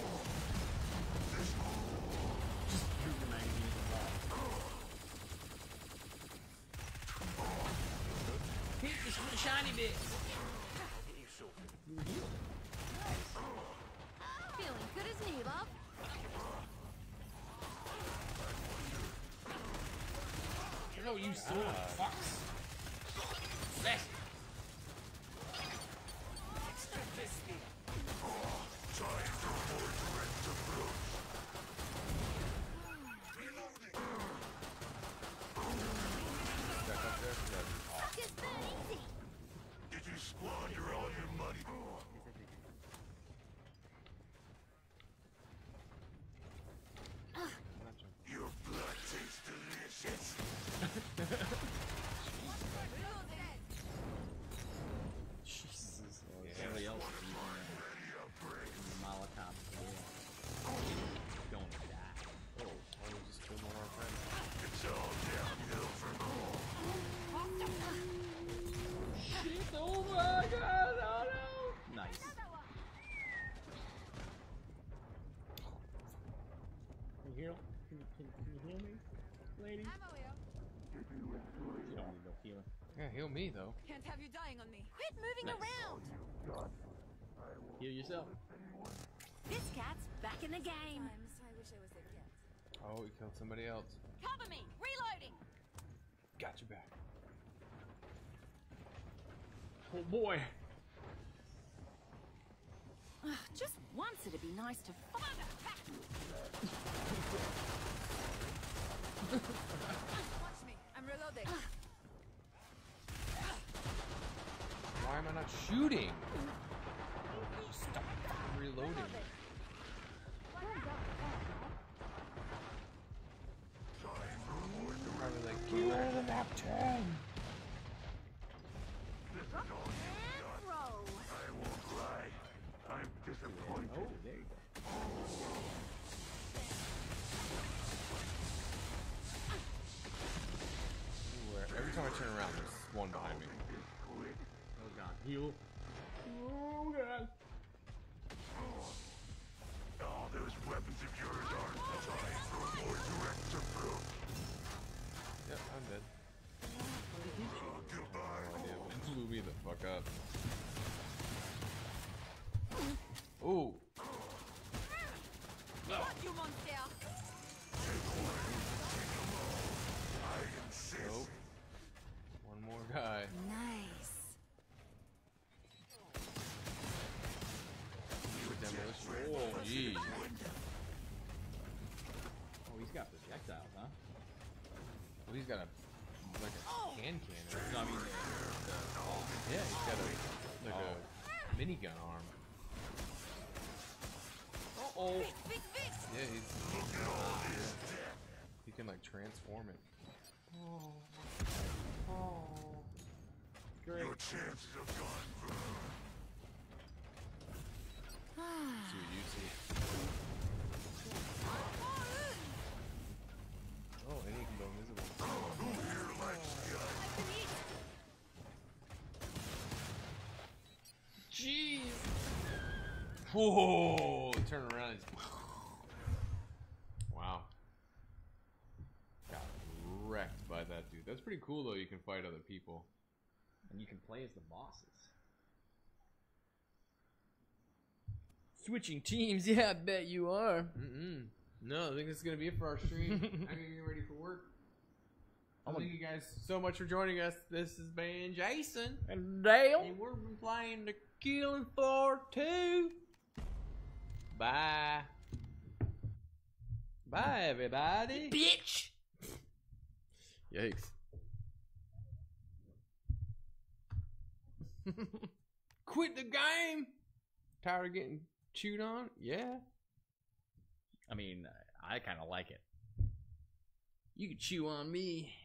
Hit this with the shiny bit. Feeling good as new, love. Hello, you sword fucks. Left. Extra fisty. Time for more direct approach. Up there, did you squander all your money? Your blood tastes delicious. lady? You don't need no healing. Yeah, heal me though. Can't have you dying on me. Quit moving around. Heal yourself. This cat's back in the game. I wish I was there yet. Oh, he killed somebody else. Cover me! Reloading! Got your back. Oh boy! Just once it'd be nice to Watch me, I'm reloading. Why am I not shooting? Stop reloading. Probably like get out of the map 10. I won't lie. I'm disappointed. Oh, there you go. Every time I turn around, there's one behind me. Oh god, heal. Oh god. Oh, those weapons of yours aren't designed for more direct approach. Yep, I'm dead. Oh, goodbye. Oh, it blew me the fuck up. Ooh. Fuck you, monster. I insist. Nope. One more guy. Nice. Demolition. Oh, geez. Oh, he's got projectiles, huh? Well, he's got a like a hand cannon. I mean, yeah, he's got a like a minigun arm. Uh oh. Yeah, he can like transform it. Oh. Oh. Great. Your chances have gone. See what you see. Oh, and he can go invisible. Who here likes guns? Jeez! Whoa! Turn around and wow. Got wrecked by that dude. That's pretty cool though, you can fight other people. And you can play as the bosses. Switching teams, yeah, I bet you are. Mm-mm. No, I think it's gonna be it for our stream. I'm getting ready for work. Thank you guys so much for joining us. This has been Jason and Dale, and we're playing the Killing Floor 2. Bye, bye, everybody. Bitch. Yikes. Quit the game. Tired of getting chewed on? Yeah. I mean, I kind of like it. You can chew on me.